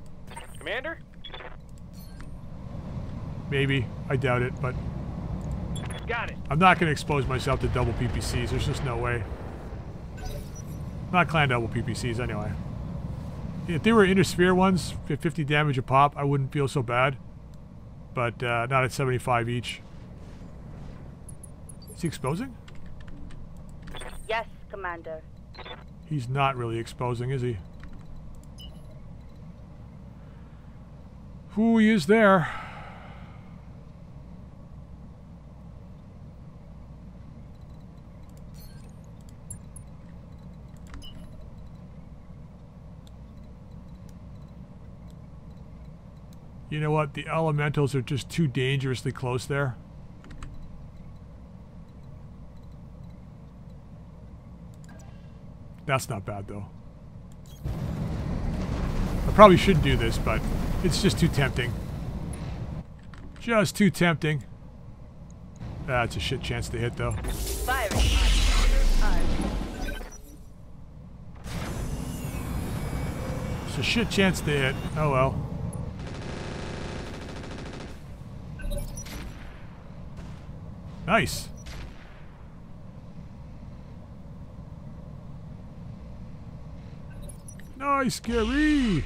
Commander? Maybe. I doubt it, but... Got it. I'm not going to expose myself to double P P Cs. There's just no way. Not clan double P P Cs, anyway. If they were intersphere ones, fifty damage a pop, I wouldn't feel so bad. But uh, not at seventy-five each. Is he exposing? Yes, Commander. He's not really exposing, is he? Who is there? You know what? The elementals are just too dangerously close there. That's not bad, though. I probably should do this, but it's just too tempting. Just too tempting. That's ah, a shit chance to hit, though. Fire. It's a shit chance to hit. Oh, well. Nice. Nice, Gary.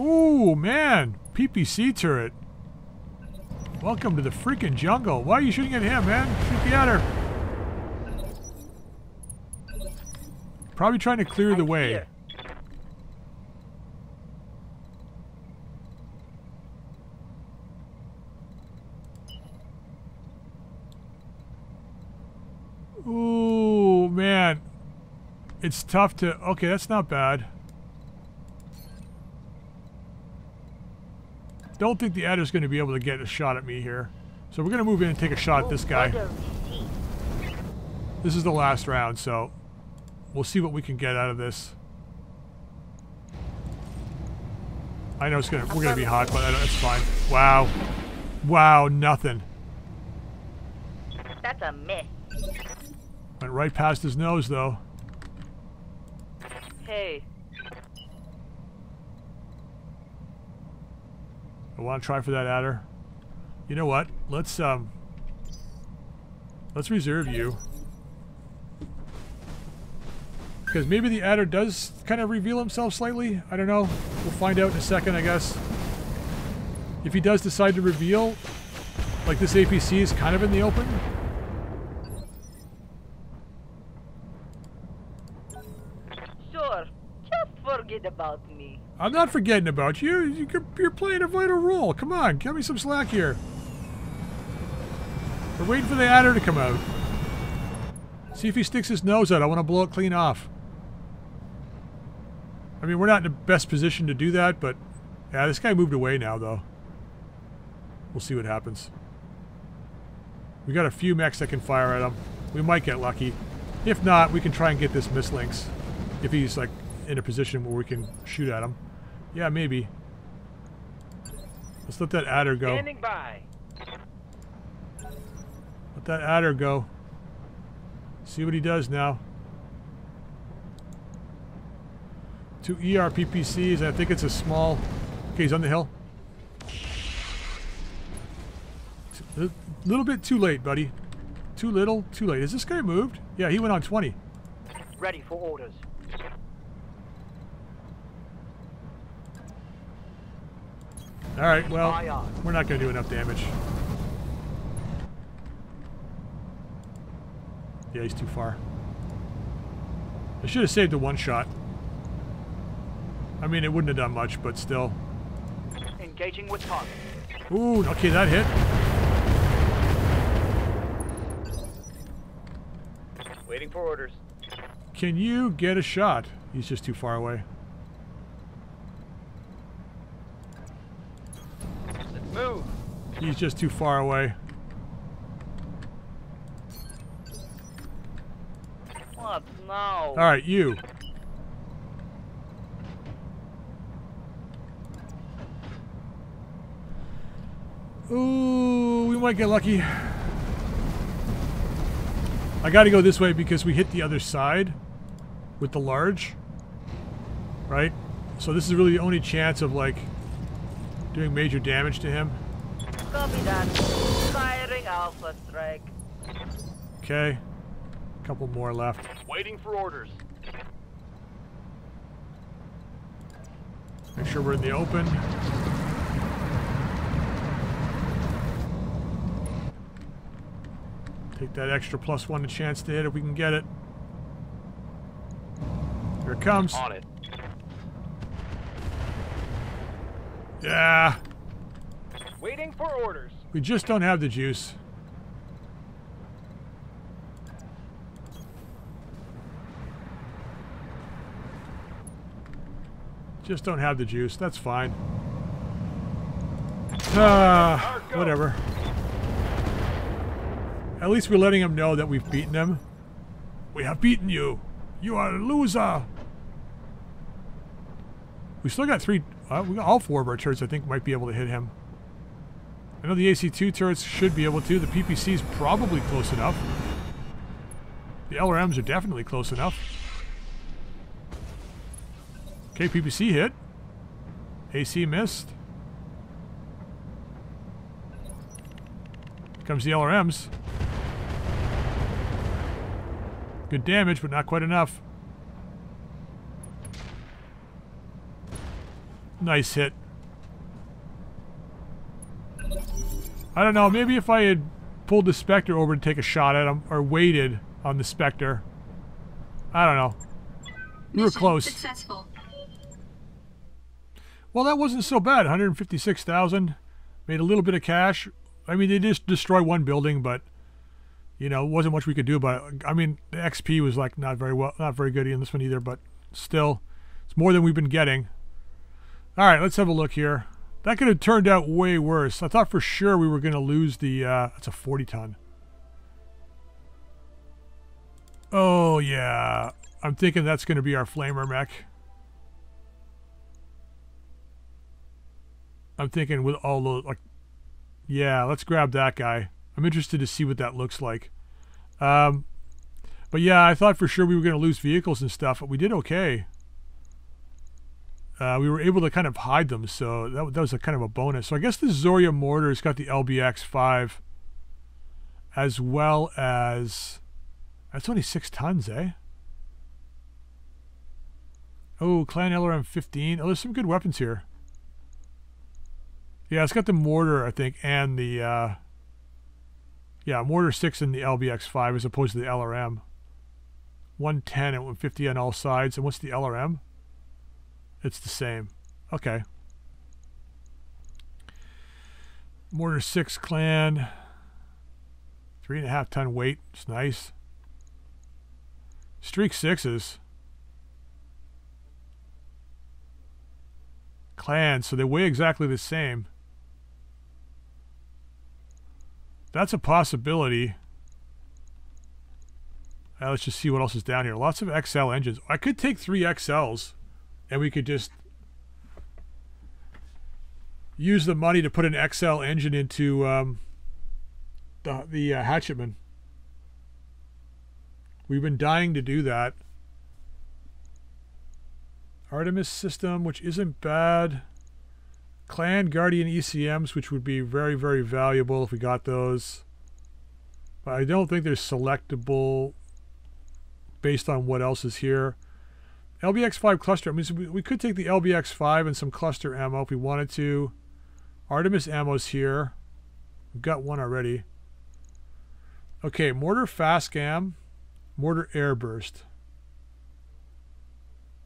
Ooh, man. P P C turret. Welcome to the freaking jungle. Why are you shooting at him, man? Shoot the adder. Probably trying to clear the way. Ooh, man. It's tough to... Okay, that's not bad. Don't think the adder's going to be able to get a shot at me here. So we're going to move in and take a shot at this guy. This is the last round, so... We'll see what we can get out of this. I know it's gonna, we're going to be hot, but I don't, it's fine. Wow. Wow, nothing. That's a miss. Went right past his nose, though. Hey, I want to try for that adder. You know what? Let's um let's reserve you. Because maybe the adder does kind of reveal himself slightly. I don't know. We'll find out in a second, I guess. If he does decide to reveal, like this A P C is kind of in the open. Sure. Just forget about me. I'm not forgetting about you. You're playing a vital role. Come on, give me some slack here. We're waiting for the adder to come out. See if he sticks his nose out. I want to blow it clean off. I mean, we're not in the best position to do that, but... yeah, this guy moved away now, though. We'll see what happens. We got a few mechs that can fire at him. We might get lucky. If not, we can try and get this Mist Lynx. If he's, like, in a position where we can shoot at him. Yeah, maybe. Let's let that adder go. Standing by. Let that adder go. See what he does now. Two E R P P Cs. I think it's a small... okay, he's on the hill. A little bit too late, buddy. Too little, too late. Is this guy moved? Yeah, he went on twenty. Ready for orders. Alright, well, we're not going to do enough damage. Yeah, he's too far. I should have saved a one-shot. I mean, it wouldn't have done much, but still. Engaging with target. Ooh, okay, that hit. Waiting for orders. Can you get a shot? He's just too far away. Let's move. He's just too far away. What? No. All right, you. Ooh, we might get lucky. I gotta go this way because we hit the other side with the large, right? So this is really the only chance of, like, doing major damage to him. Copy that. Firing Alpha Strike. Okay. A couple more left. Waiting for orders. Make sure we're in the open. Take that extra plus one chance to hit if we can get it. Here it comes. On it. Yeah. Waiting for orders. We just don't have the juice. Just don't have the juice. That's fine. Ah, uh, whatever. At least we're letting him know that we've beaten him. We have beaten you. You are a loser. We still got three. Uh, we got all four of our turrets, I think, might be able to hit him. I know the A C two turrets should be able to. The P P C is probably close enough. The L R Ms are definitely close enough. Okay, P P C hit. A C missed. Here comes the L R Ms. Good damage, but not quite enough. Nice hit. I don't know, maybe if I had pulled the Spectre over to take a shot at him, or waited on the Spectre. I don't know. We were close. Successful. Well, that wasn't so bad. one hundred fifty-six thousand. Made a little bit of cash. I mean, they just destroy one building, but... you know, wasn't much we could do about it. I mean, the X P was like not very well, not very good in this one either, but still, it's more than we've been getting. All right, let's have a look here. That could have turned out way worse. I thought for sure we were going to lose the, uh, it's a forty ton. Oh, yeah. I'm thinking that's going to be our flamer mech. I'm thinking with all those, like, yeah, let's grab that guy. I'm interested to see what that looks like. Um, but yeah, I thought for sure we were going to lose vehicles and stuff, but we did okay. Uh, we were able to kind of hide them, so that, that was a kind of a bonus. So I guess the Zorya mortar's got the L B X five, as well as... That's only six tons, eh? Oh, Clan L R M fifteen. Oh, there's some good weapons here. Yeah, it's got the mortar, I think, and the... Uh, yeah, mortar six and the L B X five as opposed to the L R M. one ten and one fifty on all sides. And what's the L R M? It's the same. Okay. Mortar six clan. Three and a half ton weight. It's nice. Streak sixes. Clans, so they weigh exactly the same. That's a possibility. Right, let's just see what else is down here. Lots of X L engines. I could take three X Ls. And we could just use the money to put an X L engine into um, the, the uh, Hatchetman. We've been dying to do that. Artemis system, which isn't bad. Clan Guardian E C Ms, which would be very, very valuable if we got those. But I don't think they're selectable based on what else is here. L B X five cluster. I mean, we could take the L B X five and some cluster ammo if we wanted to. Artemis ammo's here. We've got one already. Okay, mortar fast gam, mortar air burst.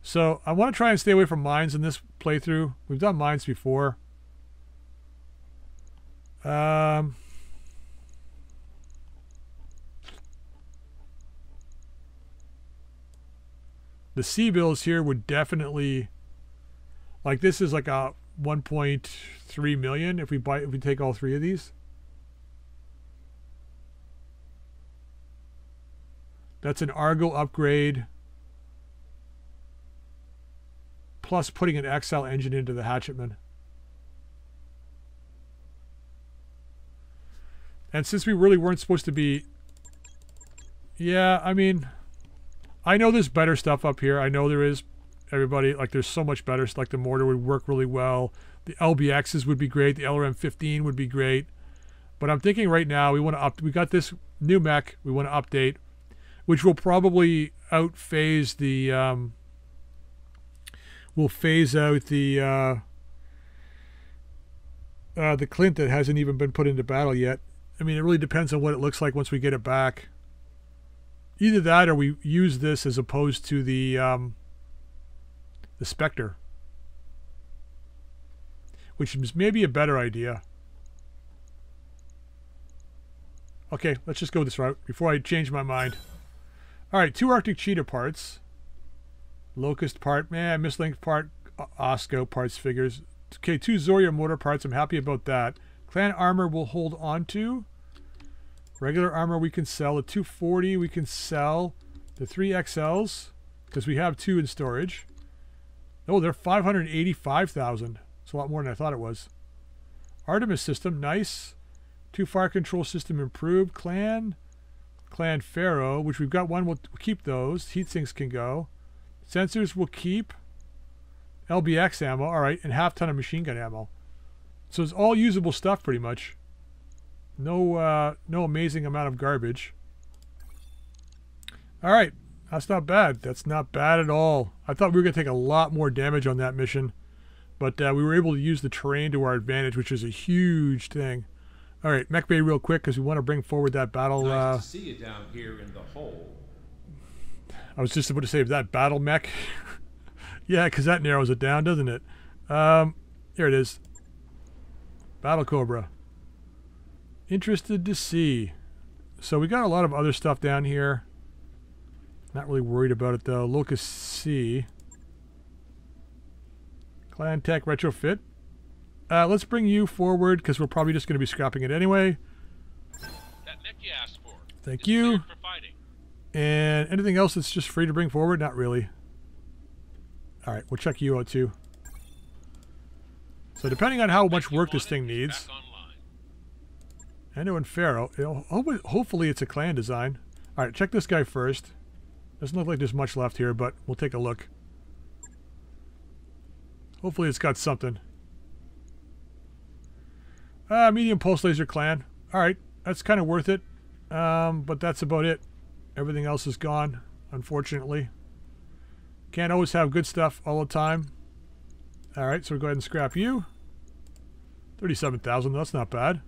So I want to try and stay away from mines in this playthrough. We've done mines before. Um. The C-bills here would definitely, like this is like a one point three million if we buy if we take all three of these. That's an Argo upgrade plus putting an X L engine into the Hatchetman. And since we really weren't supposed to be, yeah, I mean, I know there's better stuff up here. I know there is, everybody. Like, there's so much better. Like, the mortar would work really well. The L B Xs would be great. The L R M fifteen would be great. But I'm thinking right now, we want to up. We got this new mech we want to update, which will probably outphase the... Um, will phase out the... Uh, uh, the Clint that hasn't even been put into battle yet. I mean, it really depends on what it looks like once we get it back. Either that, or we use this as opposed to the um, the Spectre, which is maybe a better idea. Okay, let's just go this route before I change my mind. All right, two Arctic Cheetah parts, Locust part, man, Mist Lynx part, Oscout parts, figures. Okay, two Zorya mortar parts. I'm happy about that. Clan armor will hold on to. Regular armor we can sell. The two forty we can sell. The three X Ls, because we have two in storage. Oh, they're five hundred eighty-five thousand. It's a lot more than I thought it was. Artemis system, nice. Two fire control system improved. Clan, Clan Pharaoh, which we've got one. We'll keep those. Heat sinks can go. Sensors we'll keep. L B X ammo, all right, and half ton of machine gun ammo. So it's all usable stuff pretty much. No, uh, no amazing amount of garbage. All right, that's not bad. That's not bad at all. I thought we were going to take a lot more damage on that mission, but uh, we were able to use the terrain to our advantage, which is a huge thing. All right, Mech Bay real quick, because we want to bring forward that battle. Nice uh, to see you down here in the hole. I was just about to say that battle mech. Yeah, because that narrows it down, doesn't it? Um, here it is. Battle Cobra. Interested to see. So we got a lot of other stuff down here. Not really worried about it though. Locust C. Clan Tech retrofit. Uh, let's bring you forward because we're probably just going to be scrapping it anyway. That mech you asked for. Thank you. And anything else that's just free to bring forward? Not really. All right, we'll check you out too. So depending on how much work this thing needs. Endo and Pharaoh. Hopefully it's a clan design. All right, check this guy first. Doesn't look like there's much left here, but we'll take a look. Hopefully it's got something. Uh, medium pulse laser clan. Alright, that's kind of worth it. Um, but that's about it. Everything else is gone, unfortunately. Can't always have good stuff all the time. Alright, so we'll go ahead and scrap you. thirty-seven thousand, that's not bad.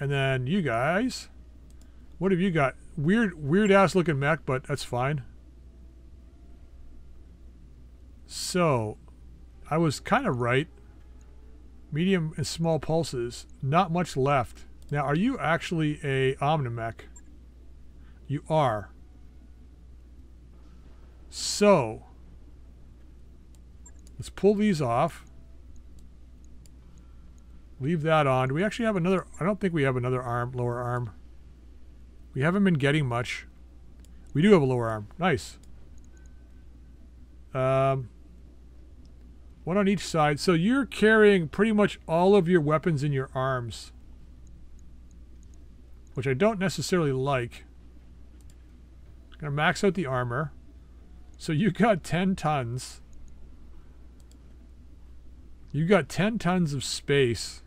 And then you guys. What have you got? Weird, weird-ass looking mech, but that's fine. So, I was kind of right. Medium and small pulses. Not much left. Now, are you actually a OmniMech? You are. So, let's pull these off. Leave that on. Do we actually have another? I don't think we have another arm, lower arm. We haven't been getting much. We do have a lower arm. Nice. Um, one on each side. So you're carrying pretty much all of your weapons in your arms, which I don't necessarily like. I'm gonna max out the armor. So you got ten tons. You got ten tons of space.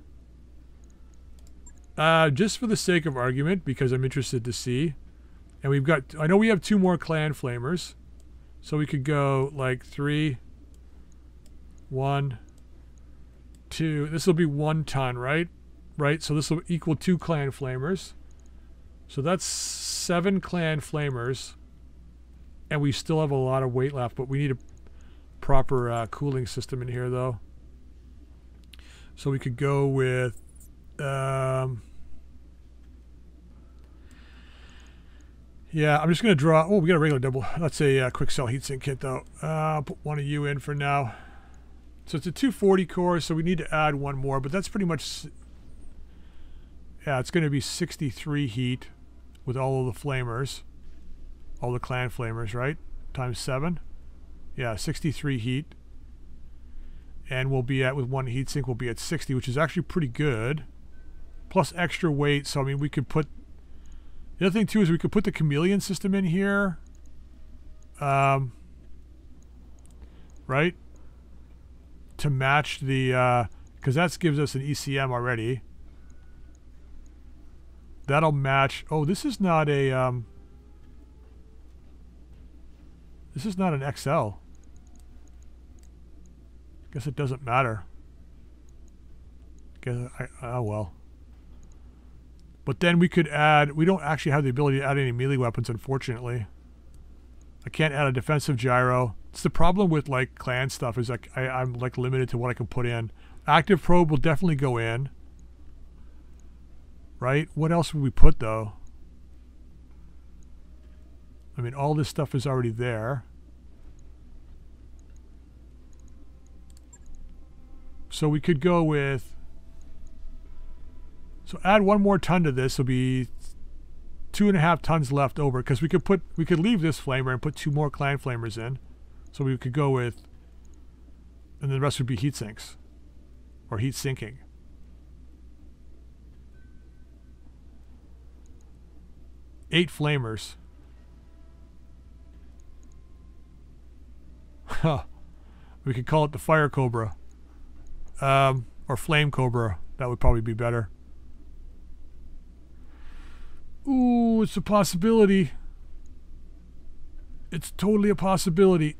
Uh, just for the sake of argument, because I'm interested to see. And we've got, I know we have two more clan flamers. So we could go like three, one, two. This will be one ton, right? Right, so this will equal two clan flamers. So that's seven clan flamers. And we still have a lot of weight left, but we need a proper uh, cooling system in here though. So we could go with Um, yeah, I'm just going to draw. Oh, we got a regular double. That's a uh, quick cell heatsink kit, though. Uh, I'll put one of you in for now. So it's a two forty core, so we need to add one more, but that's pretty much. Yeah, it's going to be sixty-three heat with all of the flamers. All the clan flamers, right? Times seven. Yeah, sixty-three heat. And we'll be at, with one heatsink, we'll be at sixty, which is actually pretty good. Plus extra weight, so I mean, we could put... The other thing, too, is we could put the chameleon system in here. Um, right? To match the... Uh, because that gives us an E C M already. That'll match... Oh, this is not a... Um, this is not an X L. Guess it doesn't matter. Guess I, oh well. But then we could add, we don't actually have the ability to add any melee weapons, unfortunately. I can't add a defensive gyro. It's the problem with like clan stuff is like I, I'm like limited to what I can put in. Active probe will definitely go in. Right? What else would we put though? I mean, all this stuff is already there. So we could go with, so add one more ton to this. It'll be two and a half tons left over because we could put, we could leave this flamer and put two more clan flamers in. So we could go with, and the rest would be heat sinks or heat sinking. Eight flamers. Huh. We could call it the Fire Cobra. Um, or Flame Cobra. That would probably be better. Ooh, it's a possibility. It's totally a possibility.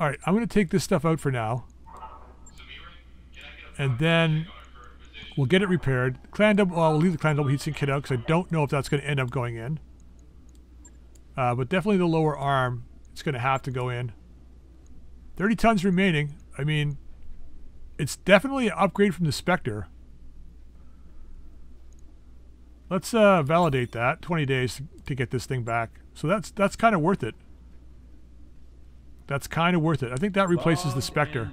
Alright, I'm going to take this stuff out for now. And then we'll get it repaired. Clan double, oh, we'll leave the Clan Double Heatsink Kit out because I don't know if that's going to end up going in. Uh, but definitely the lower arm. It's going to have to go in. thirty tons remaining. I mean... It's definitely an upgrade from the Spectre. Let's uh, validate that. twenty days to get this thing back. So that's that's kind of worth it. That's kind of worth it. I think that replaces the Spectre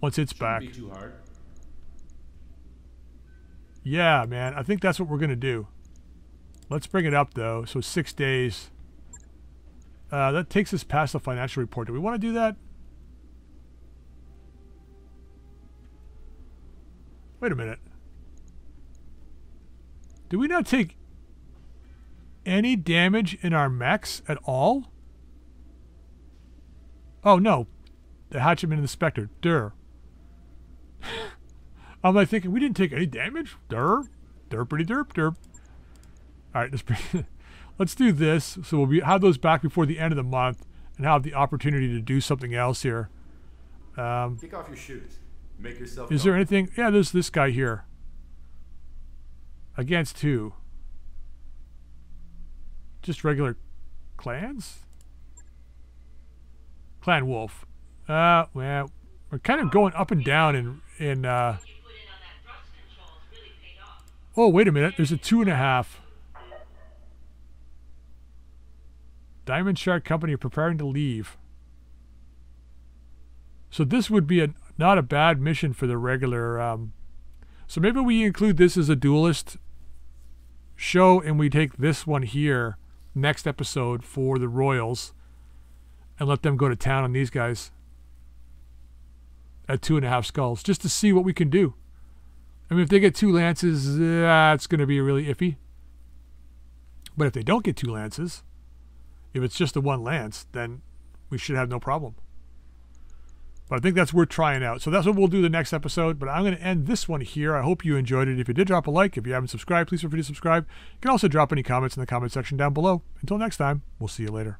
once it's back. Yeah, man. I think that's what we're going to do. Let's bring it up, though. So six days. Uh, that takes us past the financial report. Do we want to do that? Wait a minute. Do we not take any damage in our mechs at all? Oh no. The Hatchetman and the Spectre. Durr. I'm like thinking, we didn't take any damage. Derp, derpity derp derp. All right, let's, let's do this. So we'll be, have those back before the end of the month and have the opportunity to do something else here. Um, Take off your shoes. Make yourself. Is there anything? Yeah, there's this guy here. Against who? Just regular clans? Clan Wolf. Uh, well, we're kind of going up and down in... in uh... Oh, wait a minute. There's a two and a half. Diamond Shark Company preparing to leave. So this would be a not a bad mission for the regular... Um... So maybe we include this as a Duelist show and we take this one here next episode for the Royals and let them go to town on these guys at two and a half skulls just to see what we can do. I mean, if they get two lances, that's uh, going to be really iffy. But if they don't get two lances, if it's just the one lance, then we should have no problem. But I think that's worth trying out. So that's what we'll do the next episode. But I'm going to end this one here. I hope you enjoyed it. If you did, drop a like. If you haven't subscribed, please feel free to subscribe. You can also drop any comments in the comment section down below. Until next time, we'll see you later.